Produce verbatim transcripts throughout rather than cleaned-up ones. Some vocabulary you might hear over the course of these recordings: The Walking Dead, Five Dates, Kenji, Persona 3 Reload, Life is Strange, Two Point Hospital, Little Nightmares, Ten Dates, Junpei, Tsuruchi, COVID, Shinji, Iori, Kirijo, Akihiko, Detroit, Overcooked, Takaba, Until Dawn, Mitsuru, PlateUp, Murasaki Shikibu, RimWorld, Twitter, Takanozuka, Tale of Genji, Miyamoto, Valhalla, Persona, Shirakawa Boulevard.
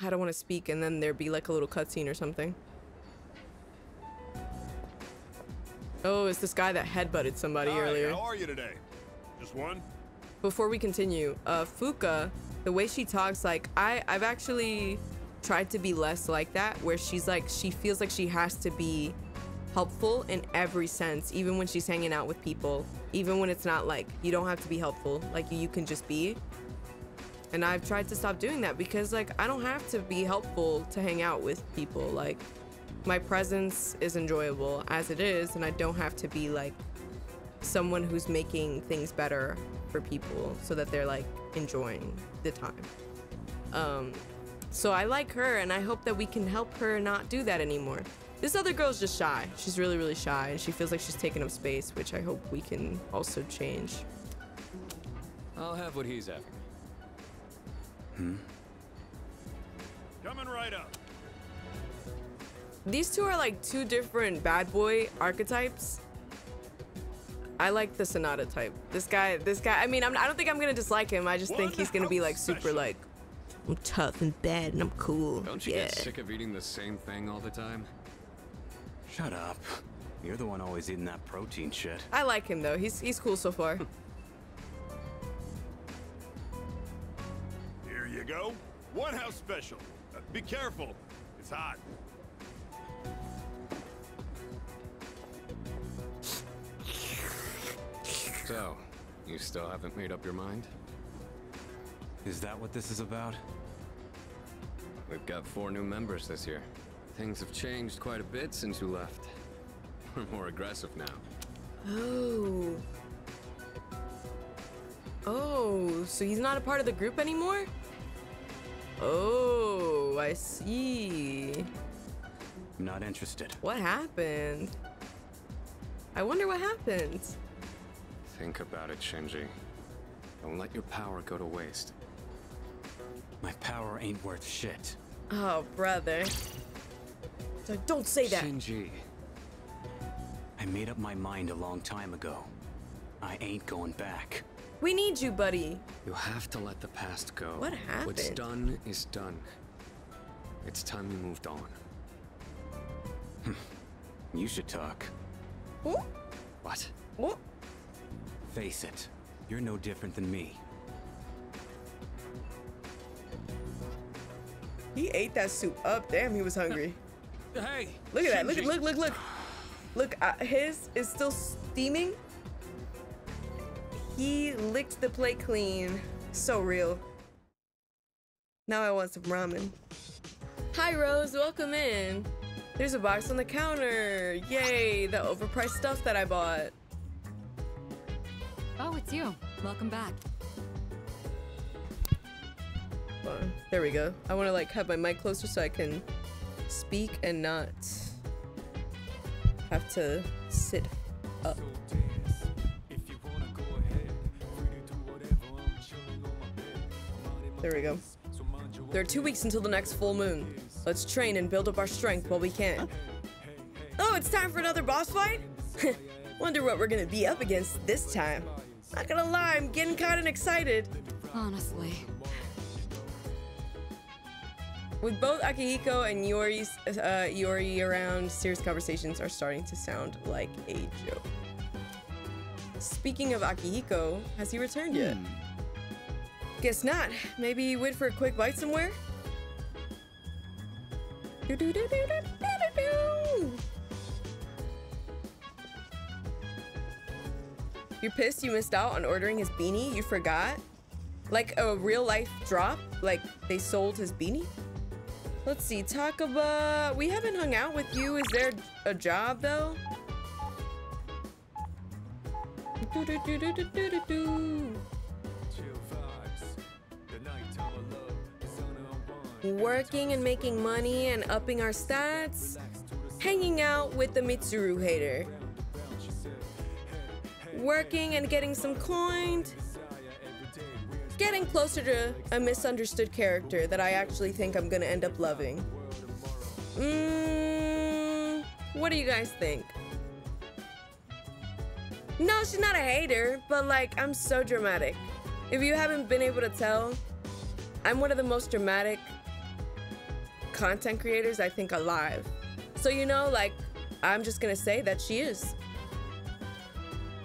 I don't want to speak, and then there'd be like a little cutscene or something. Oh, it's this guy that headbutted somebody Hi, earlier. How are you today? Just one? Before we continue, uh, Fuuka, the way she talks, like, I, I've actually tried to be less like that, where she's like, she feels like she has to be helpful in every sense, even when she's hanging out with people, even when it's not like, you don't have to be helpful, like, you can just be. And I've tried to stop doing that because, like, I don't have to be helpful to hang out with people. Like, my presence is enjoyable as it is, and I don't have to be, like, someone who's making things better for people so that they're, like, enjoying the time. Um, so I like her, and I hope that we can help her not do that anymore. This other girl's just shy. She's really, really shy, and she feels like she's taking up space, which I hope we can also change. I'll have what he's after. Hmm. Coming right up. These two are like two different bad boy archetypes. I like the Sonata type. This guy, this guy, I mean, I'm, I don't think I'm gonna dislike him. I just One think he's gonna be like super session. Like, I'm tough and bad and I'm cool. Don't you yeah. get sick of eating the same thing all the time? Shut up. You're the one always eating that protein shit. I like him though. He's, he's cool so far. You go one house special. Uh, be careful, it's hot. So you still haven't made up your mind? Is that what this is about? We've got four new members this year. Things have changed quite a bit since you left. We're more aggressive now. Oh. Oh, so he's not a part of the group anymore? Oh, I see. I'm not interested. What happened? I wonder what happened. Think about it, Shinji. Don't let your power go to waste. My power ain't worth shit. Oh, brother. So don't say that. Shinji. I made up my mind a long time ago. I ain't going back. We need you, buddy. You have to let the past go. What happened? What's done is done. It's time we moved on. You should talk. What? What? What? Face it. You're no different than me. He ate that soup up. Damn, he was hungry. Hey. Look at that. Look, look, look, look. Look, uh, his is still steaming. He licked the plate clean. So real. Now I want some ramen. Hi, Rose. Welcome in. There's a box on the counter. Yay, the overpriced stuff that I bought. Oh, it's you. Welcome back. Hold on. There we go. I want to like have my mic closer so I can speak and not have to sit up. There we go. There are two weeks until the next full moon. Let's train and build up our strength while we can. Huh? Oh, it's time for another boss fight? Wonder what we're gonna be up against this time. Not gonna lie, I'm getting kind of excited. Honestly. With both Akihiko and Iori's, uh, Iori around, serious conversations are starting to sound like a joke. Speaking of Akihiko, has he returned yet? Hmm. Guess not. Maybe wait for a quick bite somewhere? Do do do do do do do. You're pissed you missed out on ordering his beanie? You forgot? Like a real life drop? Like they sold his beanie? Let's see, Takaba. We haven't hung out with you. Is there a job though? Do do do do do do do do. Working and making money and upping our stats, hanging out with the Mitsuru hater, working and getting some coin, getting closer to a misunderstood character that I actually think I'm gonna end up loving. Mm, what do you guys think? No, she's not a hater, but like, I'm so dramatic. If you haven't been able to tell, I'm one of the most dramatic content creators, I think, alive. So, you know, like, I'm just gonna say that she is.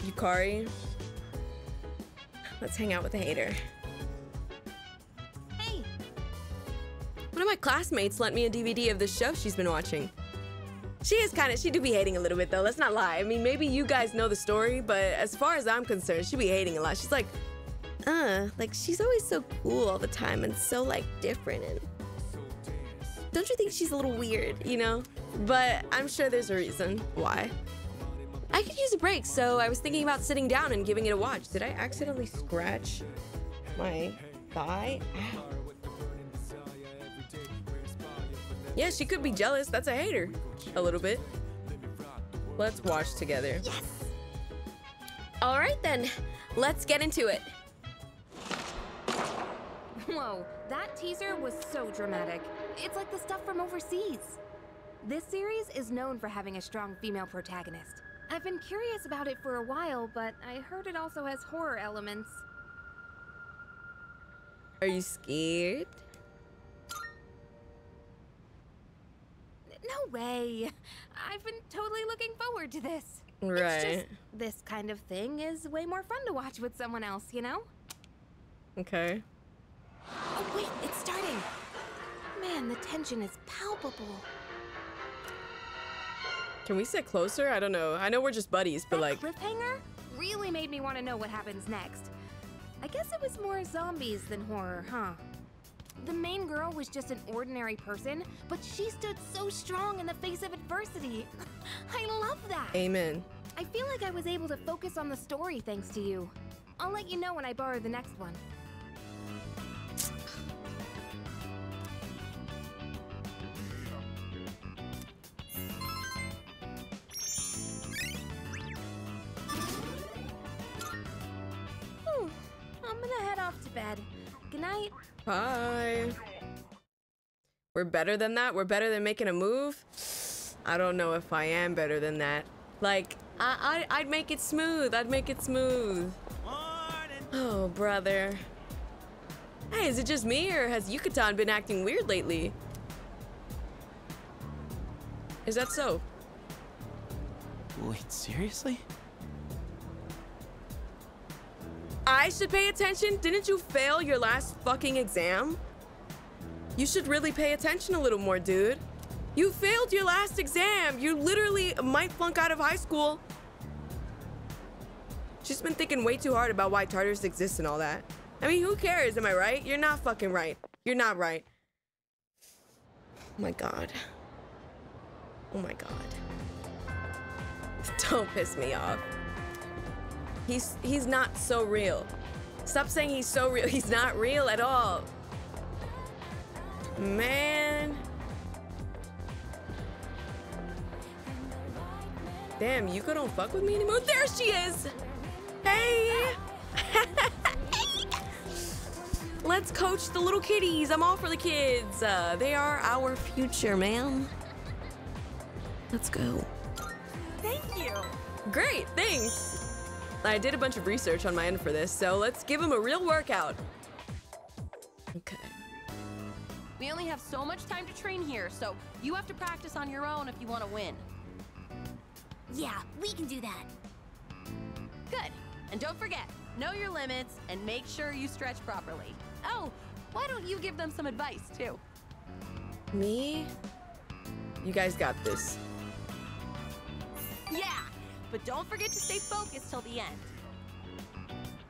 Yukari. Let's hang out with a hater. Hey! One of my classmates lent me a D V D of the show she's been watching. She is kind of, she do be hating a little bit though, let's not lie. I mean, maybe you guys know the story, but as far as I'm concerned, she be hating a lot. She's like, uh, like she's always so cool all the time and so like different. And don't you think she's a little weird, you know? But I'm sure there's a reason why. I could use a break, so I was thinking about sitting down and giving it a watch. Did I accidentally scratch my thigh? Ow. Yeah, she could be jealous. That's a hater. A little bit. Let's watch together. Yes! All right then, let's get into it. Whoa, that teaser was so dramatic. It's like the stuff from overseas. This series is known for having a strong female protagonist. I've been curious about it for a while, but I heard it also has horror elements. Are you scared? No way. I've been totally looking forward to this. Right. It's just, this kind of thing is way more fun to watch with someone else, you know? Okay. Oh, wait, it's starting. Man, the tension is palpable. Can we sit closer? I don't know. I know we're just buddies, but like... That cliffhanger really made me want to know what happens next. I guess it was more zombies than horror, huh? The main girl was just an ordinary person, but she stood so strong in the face of adversity. I love that. Amen. I feel like I was able to focus on the story thanks to you. I'll let you know when I borrow the next one. Hmm. I'm gonna head off to bed. Good night. Hi. We're better than that? We're better than making a move? I don't know if I am better than that. Like, I, I, I'd make it smooth. I'd make it smooth. Morning. Oh, brother. Hey, is it just me or has Yucatan been acting weird lately? Is that so? Wait, seriously? I should pay attention? Didn't you fail your last fucking exam? You should really pay attention a little more, dude. You failed your last exam. You literally might flunk out of high school. She's been thinking way too hard about why Tartarus exists and all that. I mean, who cares? Am I right? You're not fucking right. You're not right. Oh my God. Oh my God. Don't piss me off. He's he's not so real. Stop saying he's so real. He's not real at all. Man. Damn, Yuko don't fuck with me anymore. There she is. Hey. Let's coach the little kitties. I'm all for the kids. Uh, they are our future, ma'am. Let's go. Thank you. Great, thanks. I did a bunch of research on my end for this, so let's give him a real workout. Okay. We only have so much time to train here, so you have to practice on your own if you want to win. Yeah, we can do that. Good. And don't forget, know your limits and make sure you stretch properly. Oh, why don't you give them some advice, too? Me? You guys got this. Yeah! But don't forget to stay focused till the end.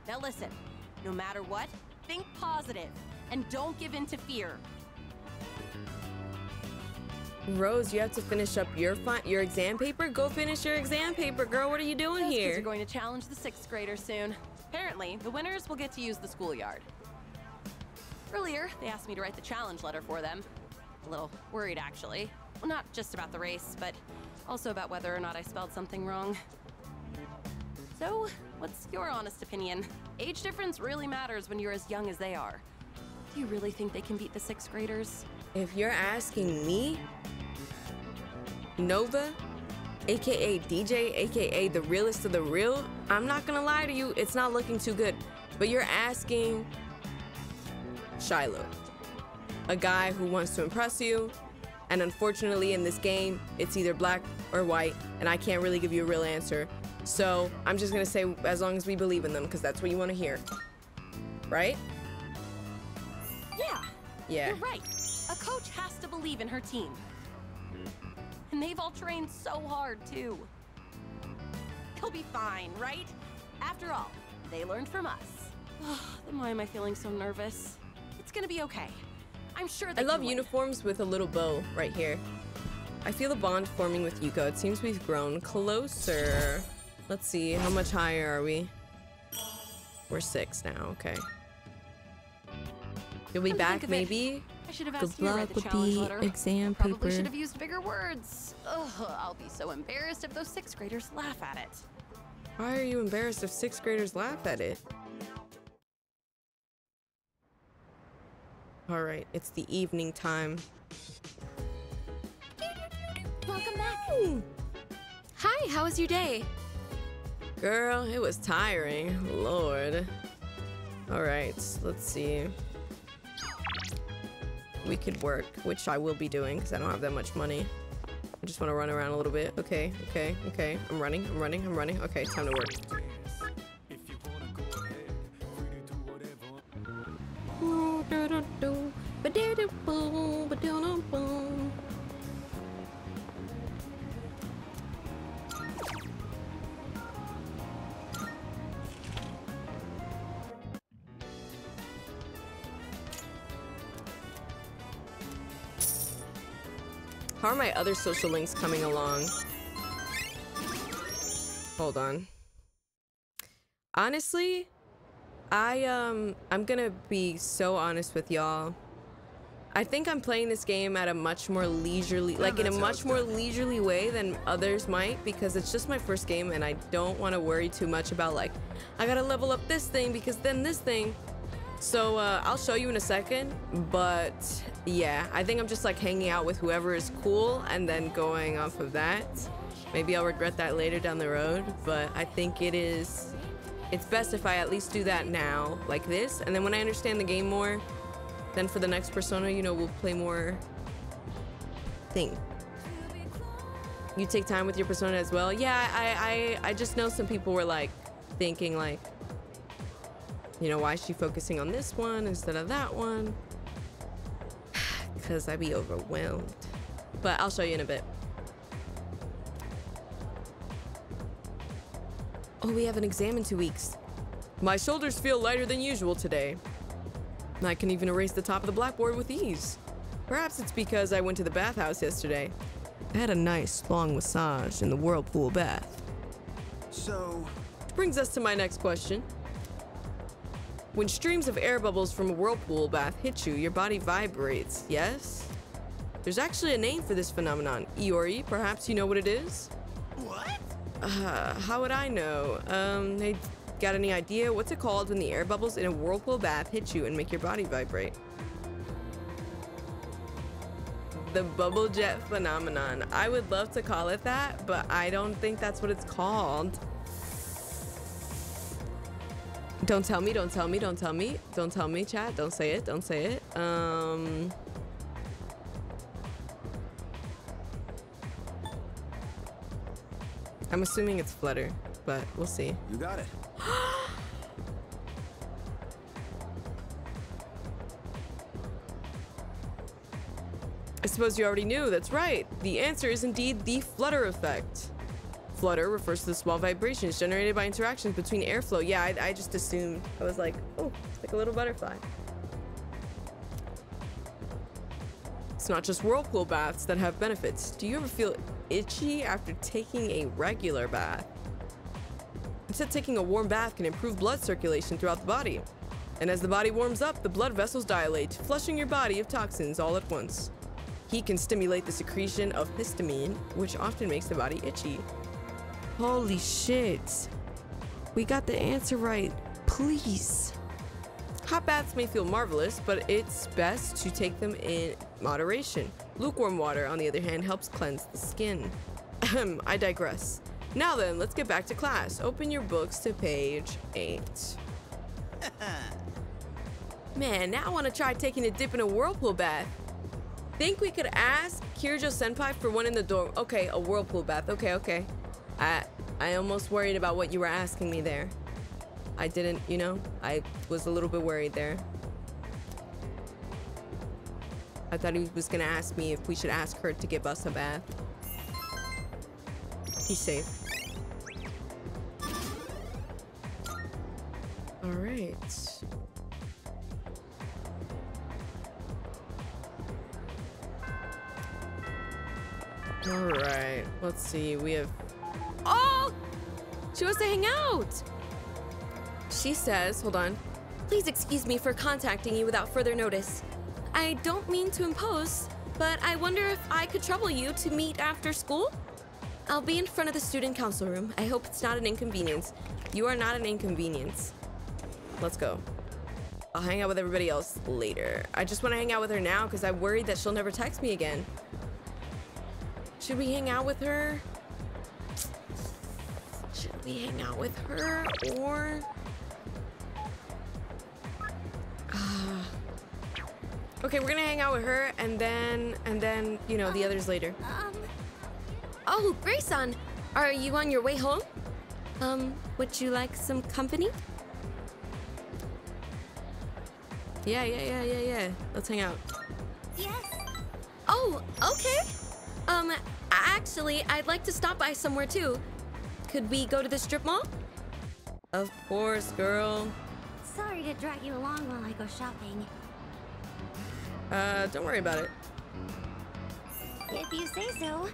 Now listen, no matter what, think positive and don't give in to fear. Rose, you have to finish up your your exam paper? Go finish your exam paper, girl. What are you doing Those here? Kids are going to challenge the sixth graders soon. Apparently, the winners will get to use the schoolyard. Earlier, they asked me to write the challenge letter for them. A little worried, actually. Well, not just about the race, but also about whether or not I spelled something wrong. So, what's your honest opinion? Age difference really matters when you're as young as they are. Do you really think they can beat the sixth graders? If you're asking me, Nova, aka D J, aka the realest of the real, I'm not gonna lie to you, it's not looking too good. But you're asking Shiloh, a guy who wants to impress you, And unfortunately in this game, it's either black or white, and I can't really give you a real answer. So I'm just gonna say as long as we believe in them, because that's what you want to hear. Right? Yeah. Yeah. You're right. A coach has to believe in her team. And they've all trained so hard too. They'll be fine, right? After all, they learned from us. Oh, then why am I feeling so nervous? It's gonna be okay. I'm sure that I love uniforms with a little bow right here. I feel a bond forming with Yuko. It seems we've grown closer. Let's see, how much higher are we? We're six now, okay. You'll be Come back, maybe? I should have asked you to write the challenge letter. Exam paper. Probably should have used bigger words. Ugh, I'll be so embarrassed if those sixth graders laugh at it. Why are you embarrassed if sixth graders laugh at it? All right, it's the evening time. Welcome back. Hi, how was your day? Girl, it was tiring, Lord. All right, let's see. We could work, which I will be doing because I don't have that much money. I just want to run around a little bit. Okay, okay, okay. I'm running, I'm running, I'm running. Okay, time to work. How are my other social links coming along? Hold on. Honestly, I, um, I'm gonna be so honest with y'all. I think I'm playing this game at a much more leisurely, like in a much more leisurely way than others might, because it's just my first game and I don't want to worry too much about like, I gotta level up this thing because then this thing. So uh, I'll show you in a second, but yeah, I think I'm just like hanging out with whoever is cool and then going off of that. Maybe I'll regret that later down the road, but I think it is... It's best if I at least do that now, like this, and then when I understand the game more, then for the next Persona, you know, we'll play more thing. You take time with your Persona as well? Yeah, I, I, I just know some people were like thinking like, you know, why is she focusing on this one instead of that one? Because I'd be overwhelmed. But I'll show you in a bit. Oh, we have an exam in two weeks. My shoulders feel lighter than usual today. And I can even erase the top of the blackboard with ease. Perhaps it's because I went to the bathhouse yesterday. I had a nice long massage in the whirlpool bath. So... Which brings us to my next question. When streams of air bubbles from a whirlpool bath hit you, your body vibrates, yes? There's actually a name for this phenomenon. Iori, perhaps you know what it is? What? Uh, how would I know? Um, they got any idea? What's it called when the air bubbles in a whirlpool bath hit you and make your body vibrate? The bubble jet phenomenon. I would love to call it that, but I don't think that's what it's called. Don't tell me, don't tell me, don't tell me. Don't tell me, chat. Don't say it, don't say it. Um... I'm assuming it's flutter, but we'll see. You got it. I suppose you already knew. That's right. The answer is indeed the flutter effect. Flutter refers to the small vibrations generated by interactions between airflow. Yeah, I, I just assumed. I was like, oh, it's like a little butterfly. It's not just whirlpool baths that have benefits. Do you ever feel itchy after taking a regular bath? It said taking a warm bath can improve blood circulation throughout the body. And as the body warms up, the blood vessels dilate, flushing your body of toxins all at once. Heat can stimulate the secretion of histamine, which often makes the body itchy. Holy shit. We got the answer right. Please. Hot baths may feel marvelous, but it's best to take them in moderation. Lukewarm water, on the other hand, helps cleanse the skin. Ahem, I digress. Now then, let's get back to class. Open your books to page eight. Man, now I want to try taking a dip in a whirlpool bath. Think we could ask Kirijo Senpai for one in the dorm. Okay, a whirlpool bath. Okay, okay. I I almost worried about what you were asking me there. I didn't, you know, I was a little bit worried there. I thought he was gonna ask me if we should ask her to give us a bath. He's safe. All right. All right, let's see, we have... Oh! She wants to hang out! She says, hold on. Please excuse me for contacting you without further notice. I don't mean to impose, but I wonder if I could trouble you to meet after school? I'll be in front of the student council room. I hope it's not an inconvenience. You are not an inconvenience. Let's go. I'll hang out with everybody else later. I just want to hang out with her now because I'm worried that she'll never text me again. Should we hang out with her? Should we hang out with her or... Okay, we're gonna hang out with her and then, and then, you know, the um, others later. Um, oh, Grayson, are you on your way home? Um, would you like some company? Yeah, yeah, yeah, yeah, yeah. Let's hang out. Yes. Oh, okay. Um, actually, I'd like to stop by somewhere too. Could we go to the strip mall? Of course, girl. Sorry to drag you along while I go shopping. Uh, don't worry about it. If you say so,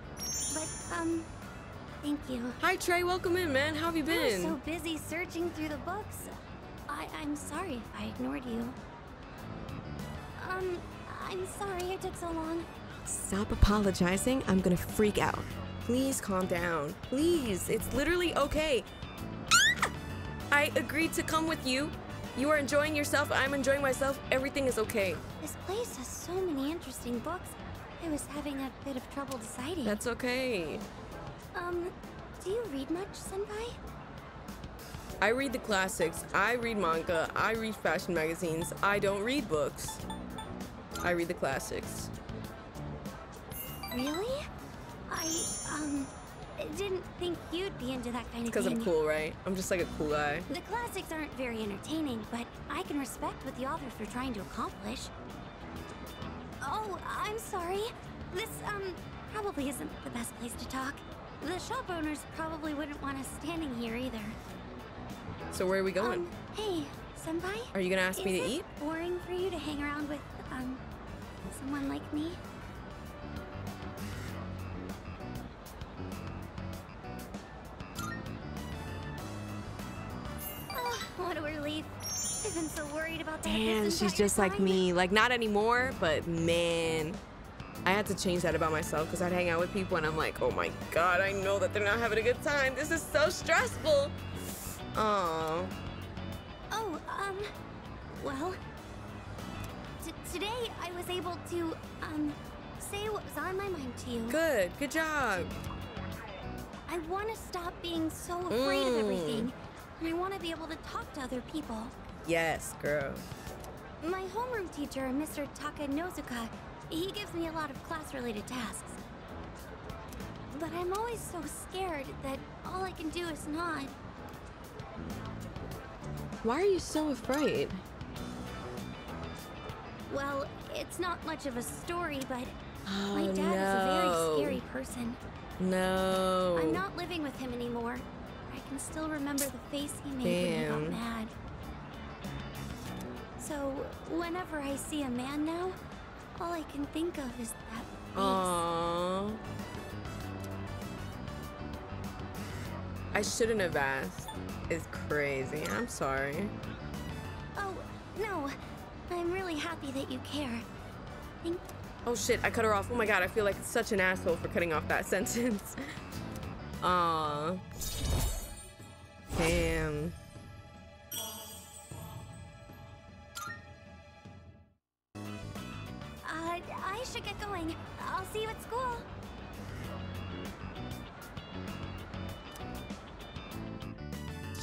but, um, thank you. Hi, Trey. Welcome in, man. How have you been? I was so busy searching through the books. I, I'm sorry if I ignored you. Um, I'm sorry I took so long. Stop apologizing. I'm gonna freak out. Please calm down. Please. It's literally okay. Ah! I agreed to come with you. You are enjoying yourself, I'm enjoying myself, everything is okay. This place has so many interesting books. I was having a bit of trouble deciding. That's okay. Um, do you read much, Senpai? I read the classics. I read manga. I read fashion magazines. I don't read books. I read the classics. Really? I, um... I didn't think you'd be into that kind of thing. Because I'm cool, right? I'm just like a cool guy. The classics aren't very entertaining, but I can respect what the authors were trying to accomplish. Oh, I'm sorry. This, um, probably isn't the best place to talk. The shop owners probably wouldn't want us standing here either. So where are we going? Um, hey, Senpai? Are you gonna ask me to eat? Is it boring for you to hang around with, um, someone like me? What a relief. I've been so worried about that. Damn, she's just like me. Like, not anymore, but man. I had to change that about myself because I'd hang out with people and I'm like, oh my god, I know that they're not having a good time. This is so stressful. Aww. Oh, um, well, today I was able to, um, say what was on my mind to you. Good, good job. I want to stop being so afraid mm. of everything. And I want to be able to talk to other people. Yes, girl. My homeroom teacher, Mister Takanozuka, he gives me a lot of class-related tasks. But I'm always so scared that all I can do is nod. Why are you so afraid? Well, it's not much of a story, but oh, my dad no. is a very scary person. No. I'm not living with him anymore. I can still remember the face he made Damn. when he got mad. So whenever I see a man now, all I can think of is that face. Aww. I shouldn't have asked. It's crazy. I'm sorry. Oh, no. I'm really happy that you care. Thank oh shit, I cut her off. Oh my god, I feel like such an asshole for cutting off that sentence. Aww. Damn. Uh, I should get going. I'll see you at school.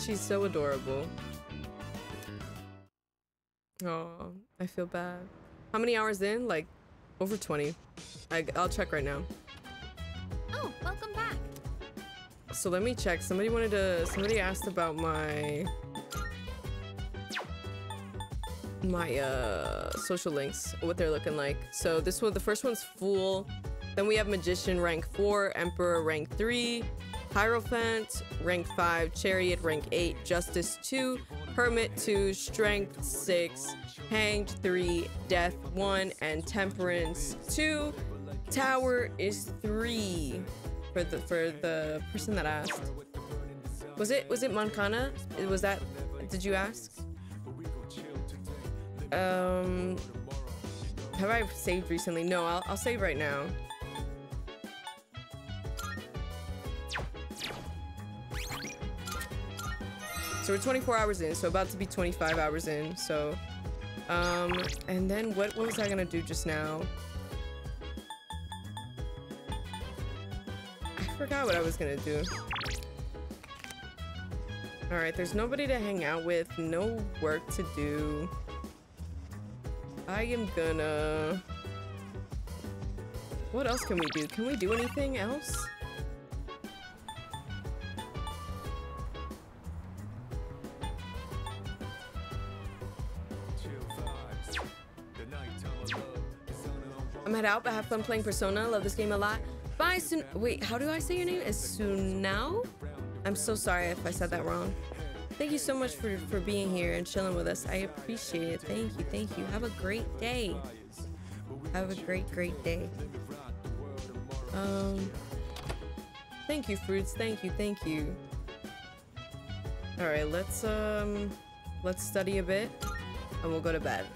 She's so adorable. Oh, I feel bad. How many hours in? Like Over twenty. I, I'll check right now. Oh, welcome back. So let me check. Somebody wanted to. Somebody asked about my my uh, social links, what they're looking like. So this one, the first one's Fool. Then we have Magician rank four, Emperor rank three, Hierophant rank five, Chariot rank eight, Justice two, Hermit two, Strength six, Hanged three, Death one, and Temperance two. Tower is three for the for the person that asked. Was it was it Mancana? Was that, did you ask? Um, have I saved recently? No, I'll, I'll save right now. So we're twenty-four hours in, so about to be twenty-five hours in, so. Um, and then what, what was I gonna do just now? I forgot what I was gonna do. All right, there's nobody to hang out with, no work to do. I am gonna... What else can we do? Can we do anything else? I'm head out, but have fun playing Persona. Love this game a lot. Bye, Sun... Wait, how do I say your name? Is Sunao? I'm so sorry if I said that wrong. Thank you so much for, for being here and chilling with us. I appreciate it. Thank you. Thank you. Have a great day. Have a great, great day. Um, thank you, Fruits. Thank you. Thank you. All right. Let's, um, let's study a bit and we'll go to bed.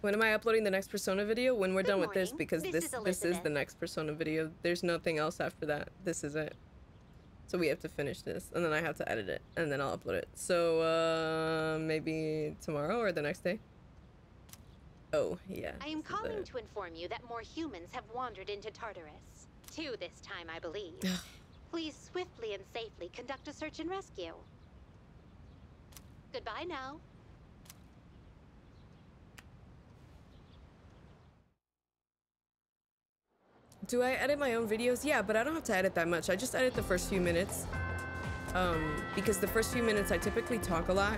When am I uploading the next Persona video? When we're Good done morning. with this, because this this is, this is the next Persona video. There's nothing else after that. This is it. So we have to finish this, and then I have to edit it, and then I'll upload it. So uh, maybe tomorrow or the next day. Oh yeah. I am calling to inform you that more humans have wandered into Tartarus. Two this time, I believe. Please swiftly and safely conduct a search and rescue. Goodbye now. Do I edit my own videos? Yeah, but I don't have to edit that much. I just edit the first few minutes. Um, because the first few minutes I typically talk a lot.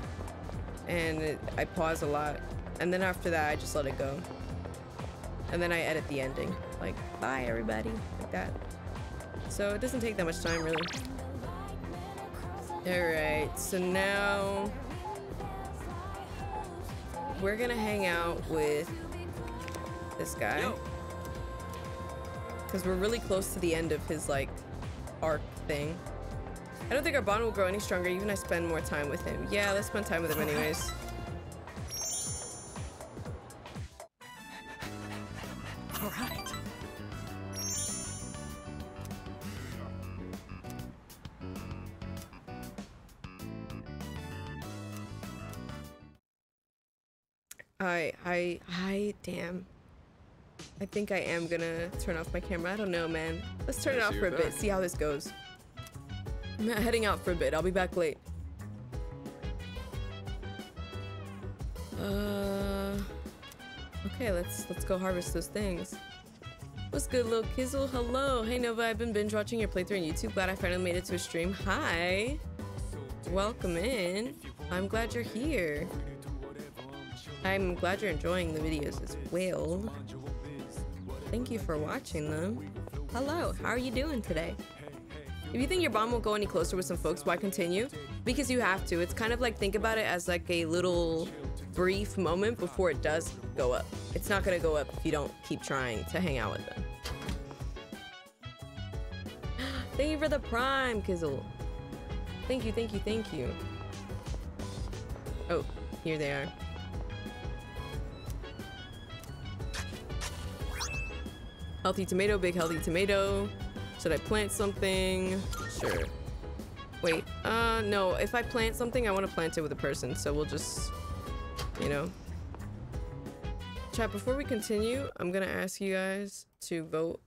And it, I pause a lot. And then after that, I just let it go. And then I edit the ending. Like, bye everybody. Like that. So it doesn't take that much time, really. Alright, so now... We're gonna hang out with... this guy. Yo. Because we're really close to the end of his, like, arc thing. I don't think our bond will grow any stronger even if I spend more time with him. Yeah, let's spend time with him anyways. All right. I, I, I, damn. I think I am gonna turn off my camera. I don't know, man. Let's turn it off for a bit, see how this goes. I'm heading out for a bit. I'll be back late. Uh, okay, let's let's go harvest those things. What's good, Lil Kizzle? Hello. Hey, Nova. I've been binge watching your playthrough on YouTube. Glad I finally made it to a stream. Hi. Welcome in. I'm glad you're here. I'm glad you're enjoying the videos as well. Thank you for watching them. Hello, how are you doing today? If you think your bond won't go any closer with some folks, why continue? Because you have to. It's kind of like, think about it as like a little brief moment before it does go up. It's not gonna go up if you don't keep trying to hang out with them. Thank you for the prime, Kizzle. Thank you, thank you, thank you. Oh, here they are. Healthy tomato, big healthy tomato. Should I plant something? Sure. Wait, uh, no, if I plant something, I want to plant it with a person, so we'll just, you know. Chat, before we continue, I'm gonna ask you guys to vote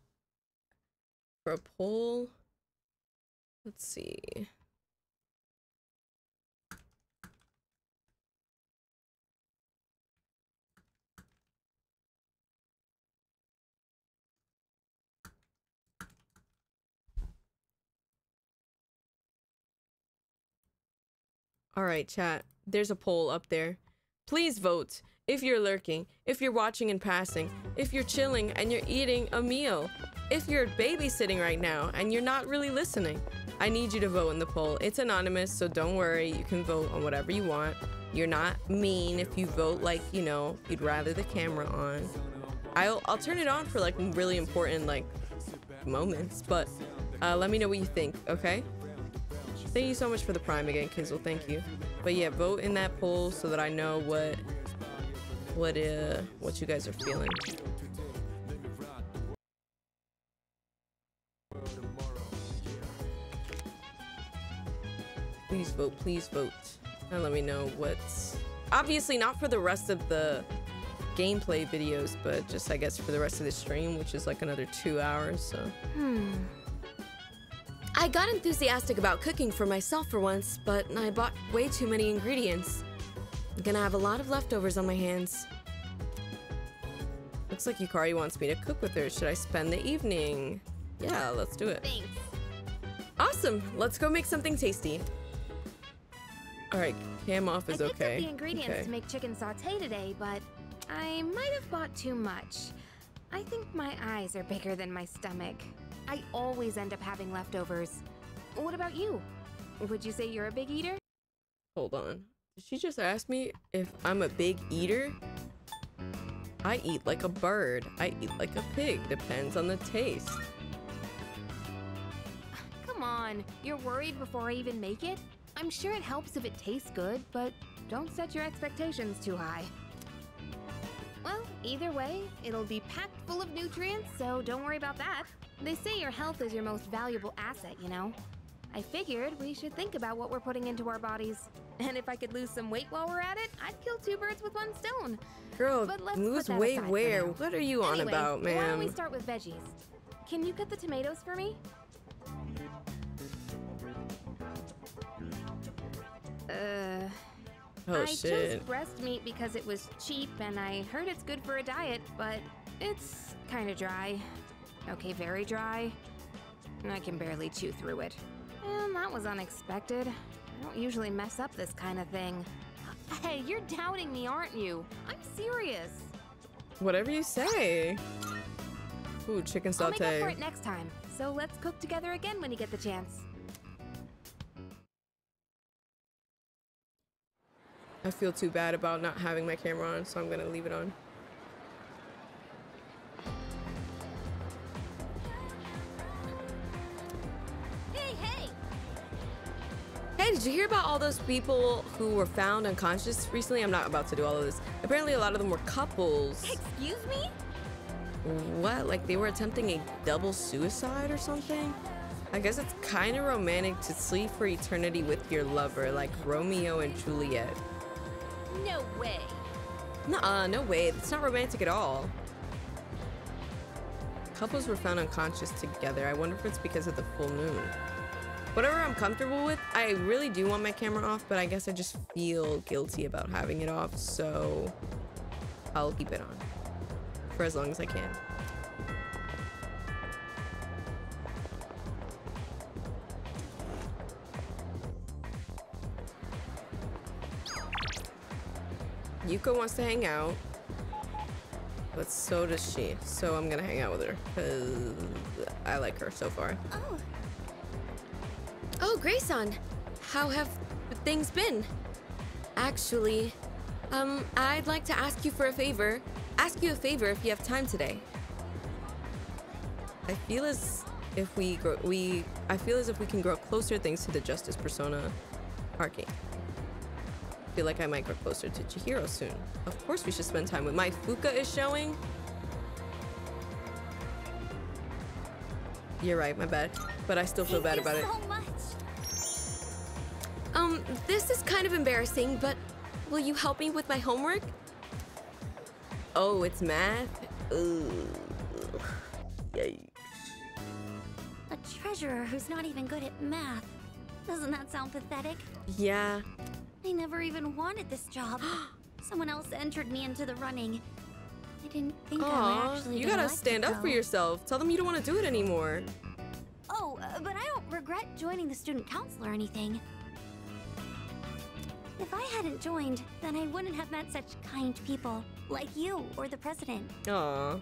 for a poll. Let's see. All right, chat, there's a poll up there. Please vote if you're lurking, if you're watching and passing, if you're chilling and you're eating a meal, if you're babysitting right now and you're not really listening. I need you to vote in the poll. It's anonymous, so don't worry. You can vote on whatever you want. You're not mean if you vote like, you know, you'd rather the camera on. I'll, I'll turn it on for like really important like moments, but uh, let me know what you think, okay? Thank you so much for the prime again, Kizzle. Thank you. But yeah, vote in that poll so that I know what what uh what you guys are feeling. Please vote, please vote. And let me know what's obviously not for the rest of the gameplay videos, but just I guess for the rest of the stream, which is like another two hours, so hmm. I got enthusiastic about cooking for myself for once, but I bought way too many ingredients. I'm gonna have a lot of leftovers on my hands. Looks like Yukari wants me to cook with her. Should I spend the evening? Yeah, let's do it. Thanks. Awesome, let's go make something tasty. All right, cam off is okay. I picked okay. up the ingredients okay. to make chicken sauté today, but I might have bought too much. I think my eyes are bigger than my stomach. I always end up having leftovers. What about you? Would you say you're a big eater? Hold on. Did she just ask me if I'm a big eater? I eat like a bird. I eat like a pig. Depends on the taste. Come on. You're worried before I even make it? I'm sure it helps if it tastes good, but don't set your expectations too high. Well, either way, it'll be packed full of nutrients, so don't worry about that. They say your health is your most valuable asset, you know? I figured we should think about what we're putting into our bodies. And if I could lose some weight while we're at it, I'd kill two birds with one stone. Girl, but let's lose weight where? What are you on anyway, about, man? Why don't we start with veggies? Can you cut the tomatoes for me? Uh... Oh, I shit. chose breast meat because it was cheap and I heard it's good for a diet, but it's kind of dry. Okay, very dry. I can barely chew through it. And that was unexpected. I don't usually mess up this kind of thing. Hey, you're doubting me, aren't you? I'm serious. Whatever you say. Ooh, chicken sauté. I'll make up for it next time. So let's cook together again when you get the chance. I feel too bad about not having my camera on, so I'm gonna leave it on. Hey, did you hear about all those people who were found unconscious recently? I'm not about to do all of this. Apparently, a lot of them were couples. Excuse me? What? Like they were attempting a double suicide or something? I guess it's kind of romantic to sleep for eternity with your lover, like Romeo and Juliet. No way. Nuh-uh, no way. It's not romantic at all. Couples were found unconscious together. I wonder if it's because of the full moon. Whatever I'm comfortable with, I really do want my camera off, but I guess I just feel guilty about having it off, so I'll keep it on for as long as I can. Yuko wants to hang out, but so does she, so I'm gonna hang out with her, because I like her so far. Oh. Oh, Grayson, how have things been? Actually, um, I'd like to ask you for a favor. Ask you a favor if you have time today. I feel as if we grow, we I feel as if we can grow closer things to the Justice Persona arcade. I feel like I might grow closer to Chihiro soon. Of course, we should spend time with my Fuuka is showing. You're right, my bad, but I still feel Thank bad about so it. Much. Um, this is kind of embarrassing, but will you help me with my homework? Oh, it's math? Ooh. Yikes. A treasurer who's not even good at math. Doesn't that sound pathetic? Yeah. I never even wanted this job. Someone else entered me into the running. I didn't think Aww, I would actually. You gotta like stand up though. for yourself. Tell them you don't want to do it anymore. Oh, uh, but I don't regret joining the student council or anything. If I hadn't joined, then I wouldn't have met such kind people like you or the president. Aww.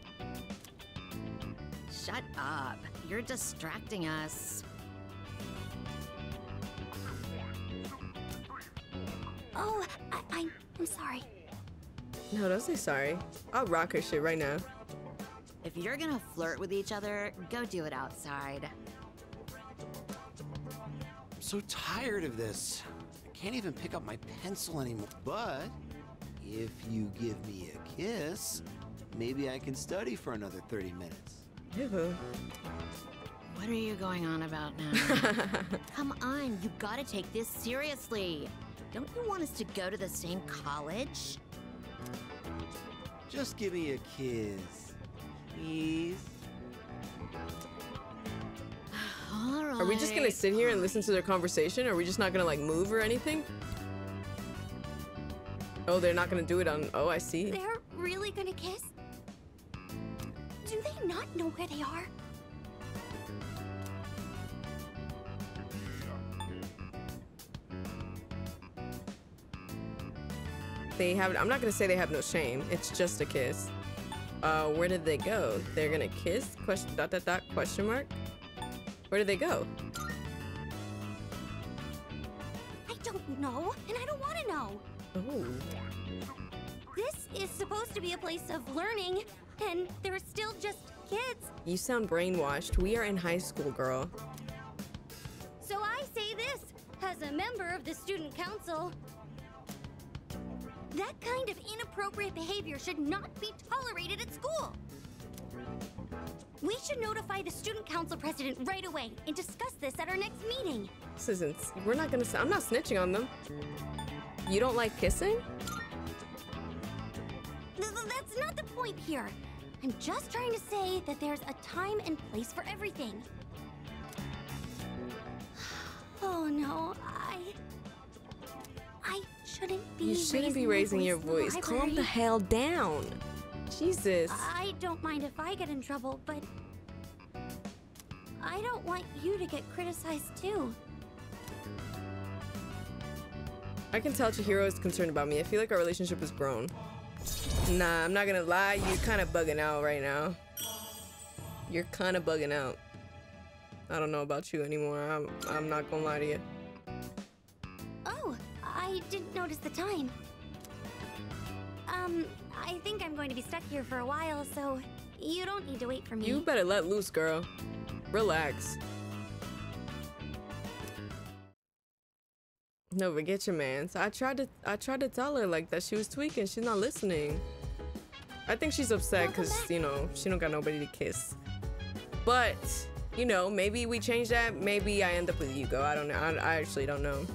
Shut up. You're distracting us. Oh, I, I, I'm sorry. No, don't say sorry. I'll rock her shit right now. If you're gonna flirt with each other, go do it outside. I'm so tired of this. I can't even pick up my pencil anymore. But if you give me a kiss, maybe I can study for another thirty minutes. Ew. What are you going on about now? Come on, you gotta take this seriously. Don't you want us to go to the same college? Just give me a kiss, please. All right. Are we just gonna sit here and listen to their conversation? Are we just not gonna like move or anything? Oh, they're not gonna do it on. Oh, I see. They're really gonna kiss? Do they not know where they are? They have, I'm not gonna say they have no shame. It's just a kiss. Uh, where did they go? They're gonna kiss? Question dot dot dot question mark. Where did they go? I don't know, and I don't want to know. Oh. This is supposed to be a place of learning, and they're still just kids. You sound brainwashed. We are in high school, girl. So I say this as a member of the student council. That kind of inappropriate behavior should not be tolerated at school. We should notify the student council president right away and discuss this at our next meeting. This isn't, we're not gonna, I'm not snitching on them. You don't like kissing? Th that's not the point here. I'm just trying to say that there's a time and place for everything. Oh no, I... I shouldn't be. You shouldn't be raising your voice. Calm the hell down. Jesus. I don't mind if I get in trouble, but I don't want you to get criticized too. I can tell Chihiro is concerned about me. I feel like our relationship has grown. Nah, I'm not gonna lie. You're kind of bugging out right now. You're kind of bugging out. I don't know about you anymore. I'm, I'm not gonna lie to you. Oh. I didn't notice the time. Um, I think I'm going to be stuck here for a while, so you don't need to wait for me. You better let loose, girl. Relax. No, but get your man. So I tried to, I tried to tell her like that she was tweaking. She's not listening. I think she's upset because, you know, she don't got nobody to kiss. But, you know, maybe we change that. Maybe I end up with Yuko. I don't know. I, I actually don't know.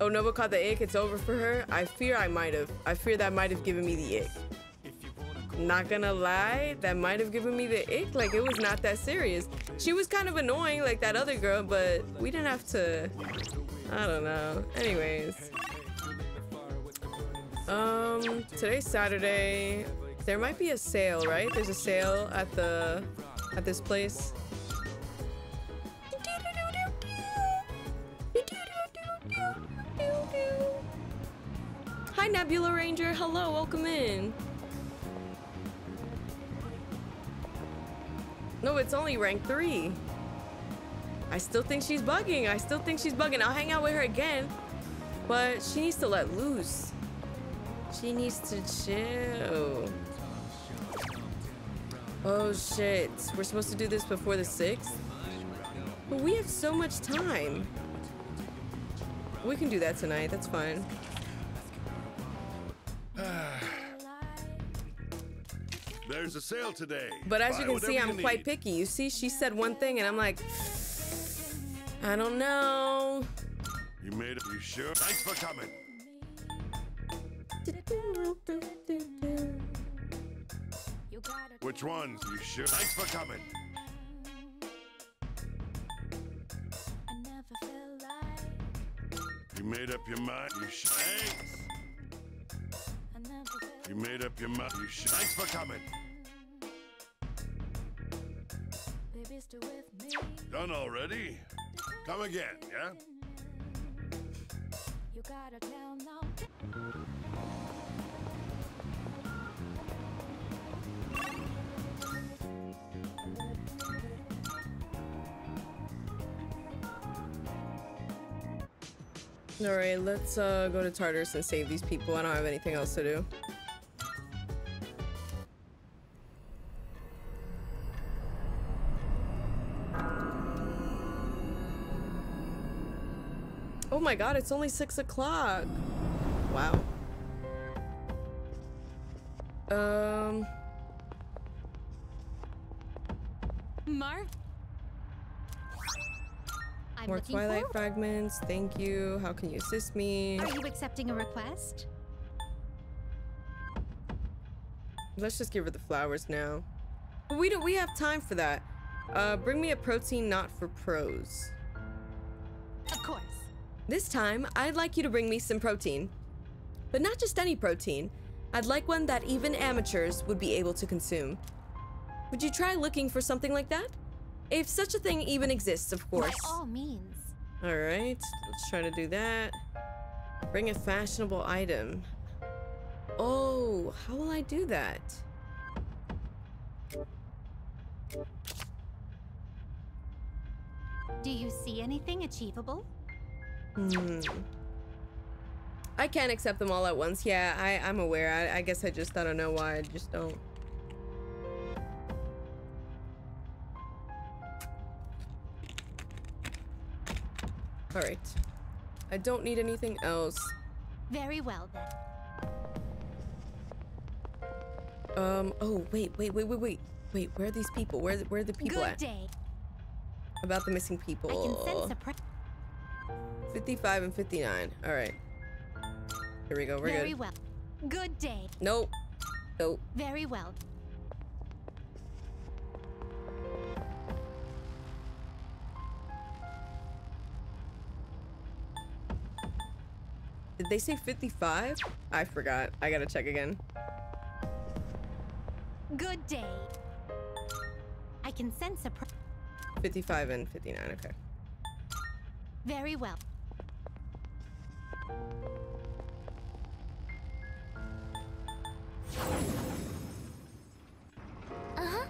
Oh, Nova caught the ick. It's over for her. I fear I might have. I fear that might have given me the ick. Not gonna lie, that might have given me the ick. Like, it was not that serious. She was kind of annoying, like that other girl, but we didn't have to. I don't know. Anyways. Um, today's Saturday. There might be a sale, right? There's a sale at the, at this place. Hi, Nebula Ranger. Hello, welcome in. No, it's only rank three. I still think she's bugging. I still think she's bugging. I'll hang out with her again, but she needs to let loose. She needs to chill. Oh, shit. We're supposed to do this before the sixth? But we have so much time. We can do that tonight. That's fine. There's a sale today. But as you can see, I'm quite picky. You see, she said one thing, and I'm like, I don't know. You made it. You sure? Thanks for coming. Which ones? You sure? Thanks for coming. You made up your mind. You sure? Thanks. You made up your mind. You sure? Thanks for coming. Done already? Come again, yeah? You gotta tell now. Alright, let's uh, go to Tartarus and save these people. I don't have anything else to do. Oh my god, it's only six o'clock. Wow. Um... Marv? More Twilight forward. Fragments, thank you. How can you assist me? Are you accepting a request? Let's just give her the flowers now. But we don't we have time for that. Uh bring me a protein not for pros. Of course. This time I'd like you to bring me some protein. But not just any protein. I'd like one that even amateurs would be able to consume. Would you try looking for something like that? If such a thing even exists, of course. By all means. All right, let's try to do that. Bring a fashionable item. Oh, how will I do that? Do you see anything achievable? Hmm. I can't accept them all at once. Yeah, I, I'm aware. I, I guess I just, I don't know why. I just don't. All right. I don't need anything else. Very well then. Um. Oh wait, wait, wait, wait, wait, wait. Where are these people? Where, where are the people Good at? Good day. About the missing people. I can sense a Fifty-five and fifty-nine. All right. Here we go. We're Very good. well. Good day. Nope. Nope. Very well. Did they say fifty-five? I forgot. I gotta check again. Good day. I can sense a pro- fifty-five and fifty-nine, okay. Very well. Uh-huh.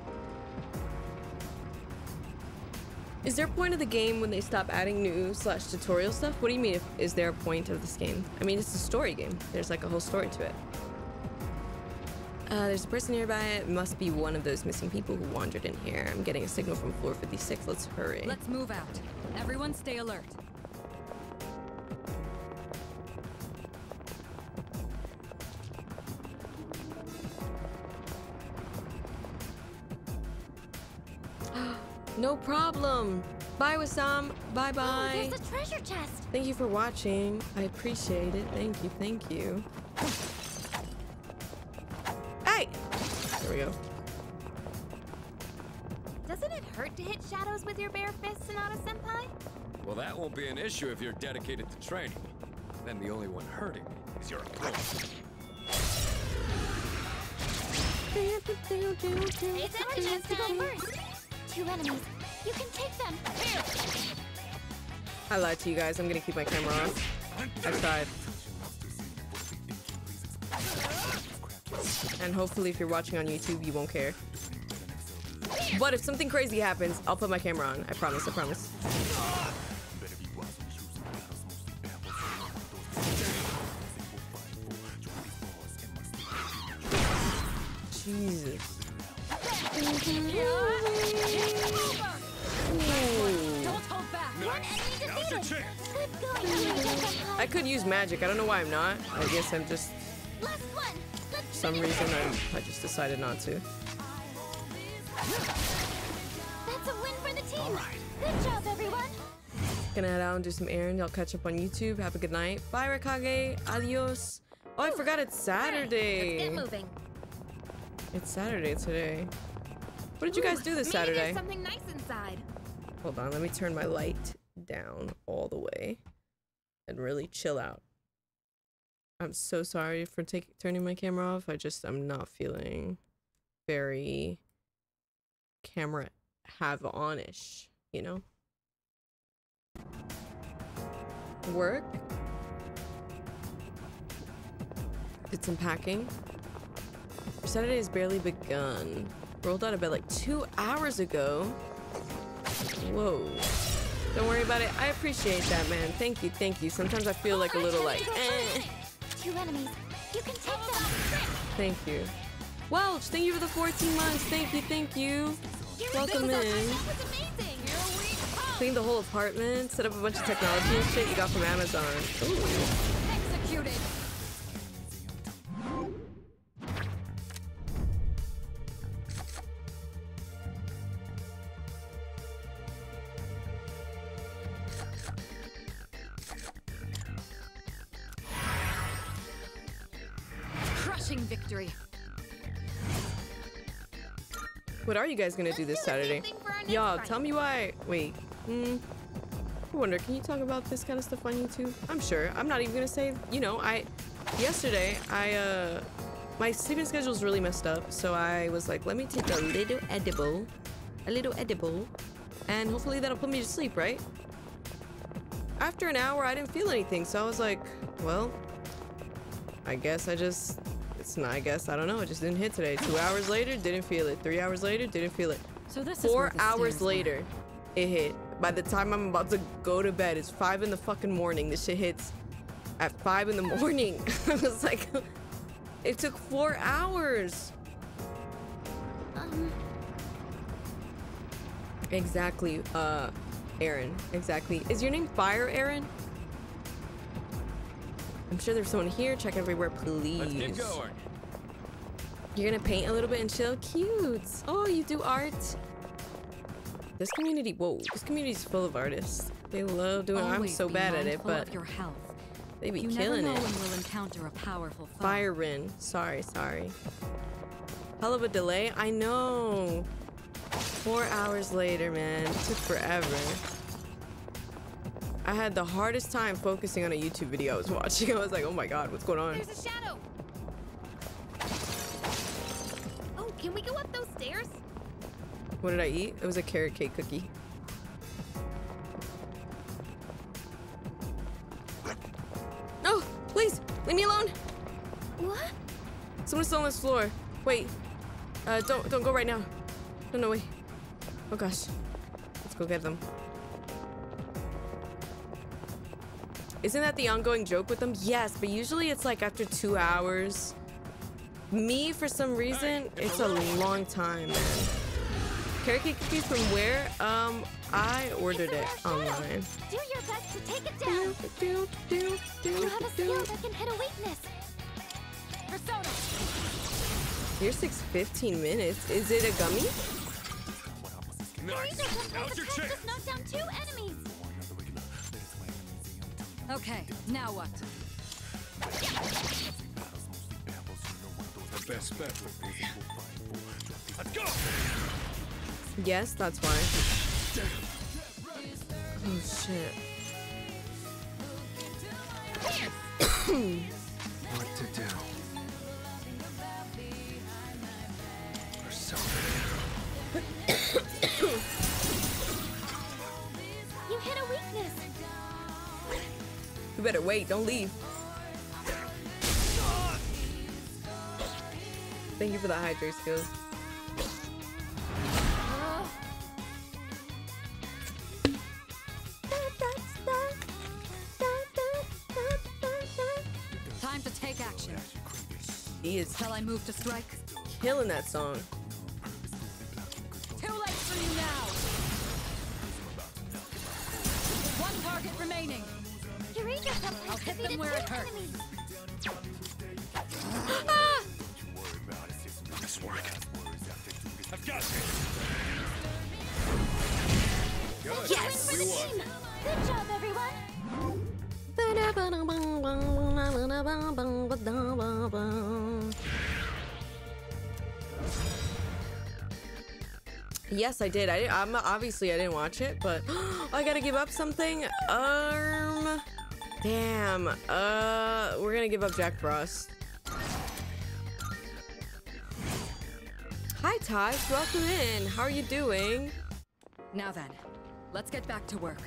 Is there a point of the game when they stop adding new slash tutorial stuff? What do you mean? If, is there a point of this game? I mean, it's a story game. There's like a whole story to it. Uh, there's a person nearby. It must be one of those missing people who wandered in here. I'm getting a signal from floor fifty-six. Let's hurry. Let's move out. Everyone stay alert. No problem. Bye, Wasam. Bye-bye. Oh, there's a treasure chest. Thank you for watching. I appreciate it. Thank you. Thank you. Hey! There we go. Doesn't it hurt to hit shadows with your bare fist, Sonata-senpai? Well, that won't be an issue if you're dedicated to training. Then the only one hurting is your opponent. It's our chance to go first. Two enemies. You can take them. Here. I lied to you guys. I'm gonna keep my camera on. I tried. And hopefully, if you're watching on YouTube, you won't care. But if something crazy happens, I'll put my camera on. I promise. I promise. Jesus. I could use magic. I don't know why I'm not. I guess I'm just... For some reason, I'm, I just decided not to. That's a win for the team. All right. Good job, everyone. Gonna head out and do some errands. I'll catch up on YouTube. Have a good night. Bye, Rakage. Adios. Oh, I Ooh. forgot it's Saturday. Right. Let's get moving. It's Saturday today. What did you guys do this Ooh, maybe Saturday? There's something nice inside. Hold on, let me turn my light down all the way and really chill out. I'm so sorry for taking turning my camera off. I just I'm not feeling very camera have on-ish, you know? Work. Did some packing. Saturday has barely begun. Rolled out of bed like two hours ago. Whoa. Don't worry about it. I appreciate that, man. Thank you, thank you. Sometimes I feel like a little like, eh. Two enemies. You can take them. Thank you. Welch, thank you for the fourteen months. Thank you, thank you. Welcome in. Cleaned the whole apartment. Set up a bunch of technology and shit you got from Amazon. Ooh. Executed. What are you guys gonna do this Saturday? Y'all, tell me why. Wait, hmm. I wonder, can you talk about this kind of stuff on YouTube? I'm sure. I'm not even gonna say, you know, I, yesterday, I, uh, my sleeping schedule's really messed up. So I was like, let me take a little edible, a little edible, and hopefully that'll put me to sleep, right? After an hour, I didn't feel anything. So I was like, well, I guess I just, It's not, I guess, I don't know, it just didn't hit today. Two hours later, didn't feel it. Three hours later, didn't feel it. So this Four is hours later, are. it hit. By the time I'm about to go to bed, it's five in the fucking morning. This shit hits at five in the morning. I was like, it took four hours. Um. Exactly, uh, Aaron, exactly. Is your name Fire, Aaron? I'm sure there's someone here. Check everywhere, please. Let's get going. You're gonna paint a little bit and chill. Cute. Oh, you do art. This community, whoa, this community's full of artists. They love doing. Always I'm so bad at it, but your health. They be you killing never know it. When we'll encounter a powerful foe. Fire Rin. Sorry, sorry. Hell of a delay. I know. Four hours later, man. It took forever. I had the hardest time focusing on a YouTube video I was watching. I was like, oh my god, what's going on? There's a shadow. Oh, can we go up those stairs? What did I eat? It was a carrot cake cookie. No, please, leave me alone. What? Someone's still on this floor. Wait, uh, don't, don't go right now. No, no, wait. Oh gosh, let's go get them. Isn't that the ongoing joke with them? Yes, but usually it's like after two hours. Me, for some reason, it's a long time, man. Carrot cake cookie from where? Um, I ordered it online. Do your best to take it down. Do, do, do, do, you have a skill that can hit a weakness. Persona. Here's six fifteen minutes. Is it a gummy? Nice. Out your chance. Knocked down two enemies. Okay, now what? The best bet would be let's go. Yes, that's why. Oh shit. What to do? Or something. You hit a weakness. You better wait, don't leave. Thank you for the hydrate skills. Time to take action. He is till I move to strike. Killing that song. Too late for you now. One target remaining. I'll hit them where it hurts. Ah! Nice work. I've got you. Good. Yes, we won. Good job, everyone. Yes, I did. I I'm, obviously I didn't watch it, but I gotta give up something. Um, damn. Uh, we're gonna give up Jack Frost. Hi, Taj. Welcome in. How are you doing? Now then, let's get back to work.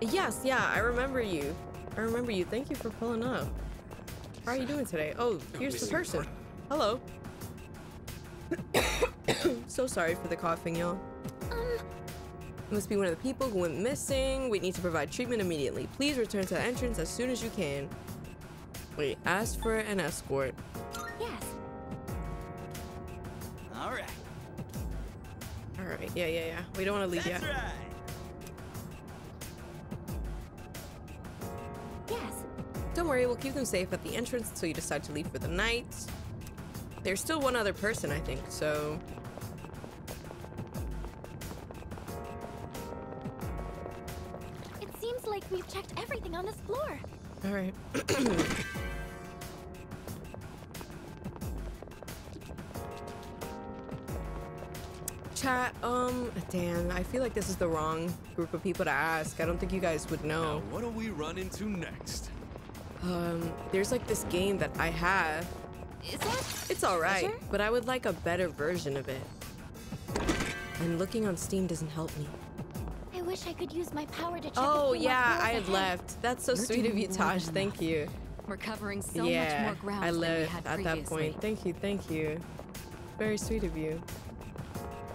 Yes, yeah, I remember you. I remember you. Thank you for pulling up. How are you doing today? Oh, here's the person. Hello. So sorry for the coughing, y'all. Um. Must be one of the people who went missing. We need to provide treatment immediately. Please return to the entrance as soon as you can. Wait, ask for an escort. Yes. All right. All right. Yeah, yeah, yeah. We don't want to leave yet. That's right. Yes. Don't worry, we'll keep them safe at the entrance until you decide to leave for the night. There's still one other person, I think, so... It seems like we've checked everything on this floor. All right. Chat, um, damn, I feel like this is the wrong group of people to ask. I don't think you guys would know. Now, what do we run into next? Um, there's like this game that I have. Is that? It's all right, sure? But I would like a better version of it. And looking on Steam doesn't help me. I wish I could use my power to check. Oh yeah, I had ahead. left. That's so You're sweet of you, Taj. Thank you. We're covering so yeah, much more ground. I left at previously. that point. Thank you, thank you. Very sweet of you.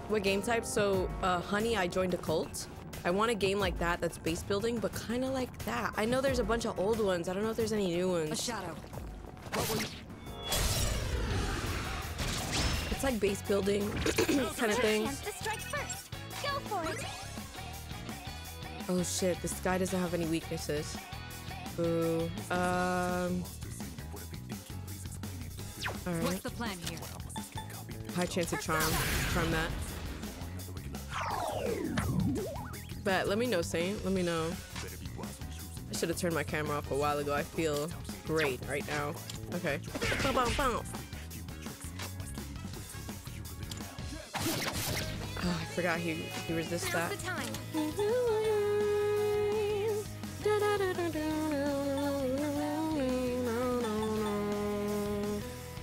What game type? So, uh, honey, I joined a cult. I want a game like that that's base building, but kind of like that. I know there's a bunch of old ones. I don't know if there's any new ones. A shadow. What will you... It's like base building kind of thing. Go for it. Oh shit! This guy doesn't have any weaknesses. Boo. Um. All right. What's the plan here? High chance of charm. Charm that. But let me know, Saint. Let me know. I should have turned my camera off a while ago. I feel great right now. Okay. Bow, bow, bow. Oh, I forgot he he resists that.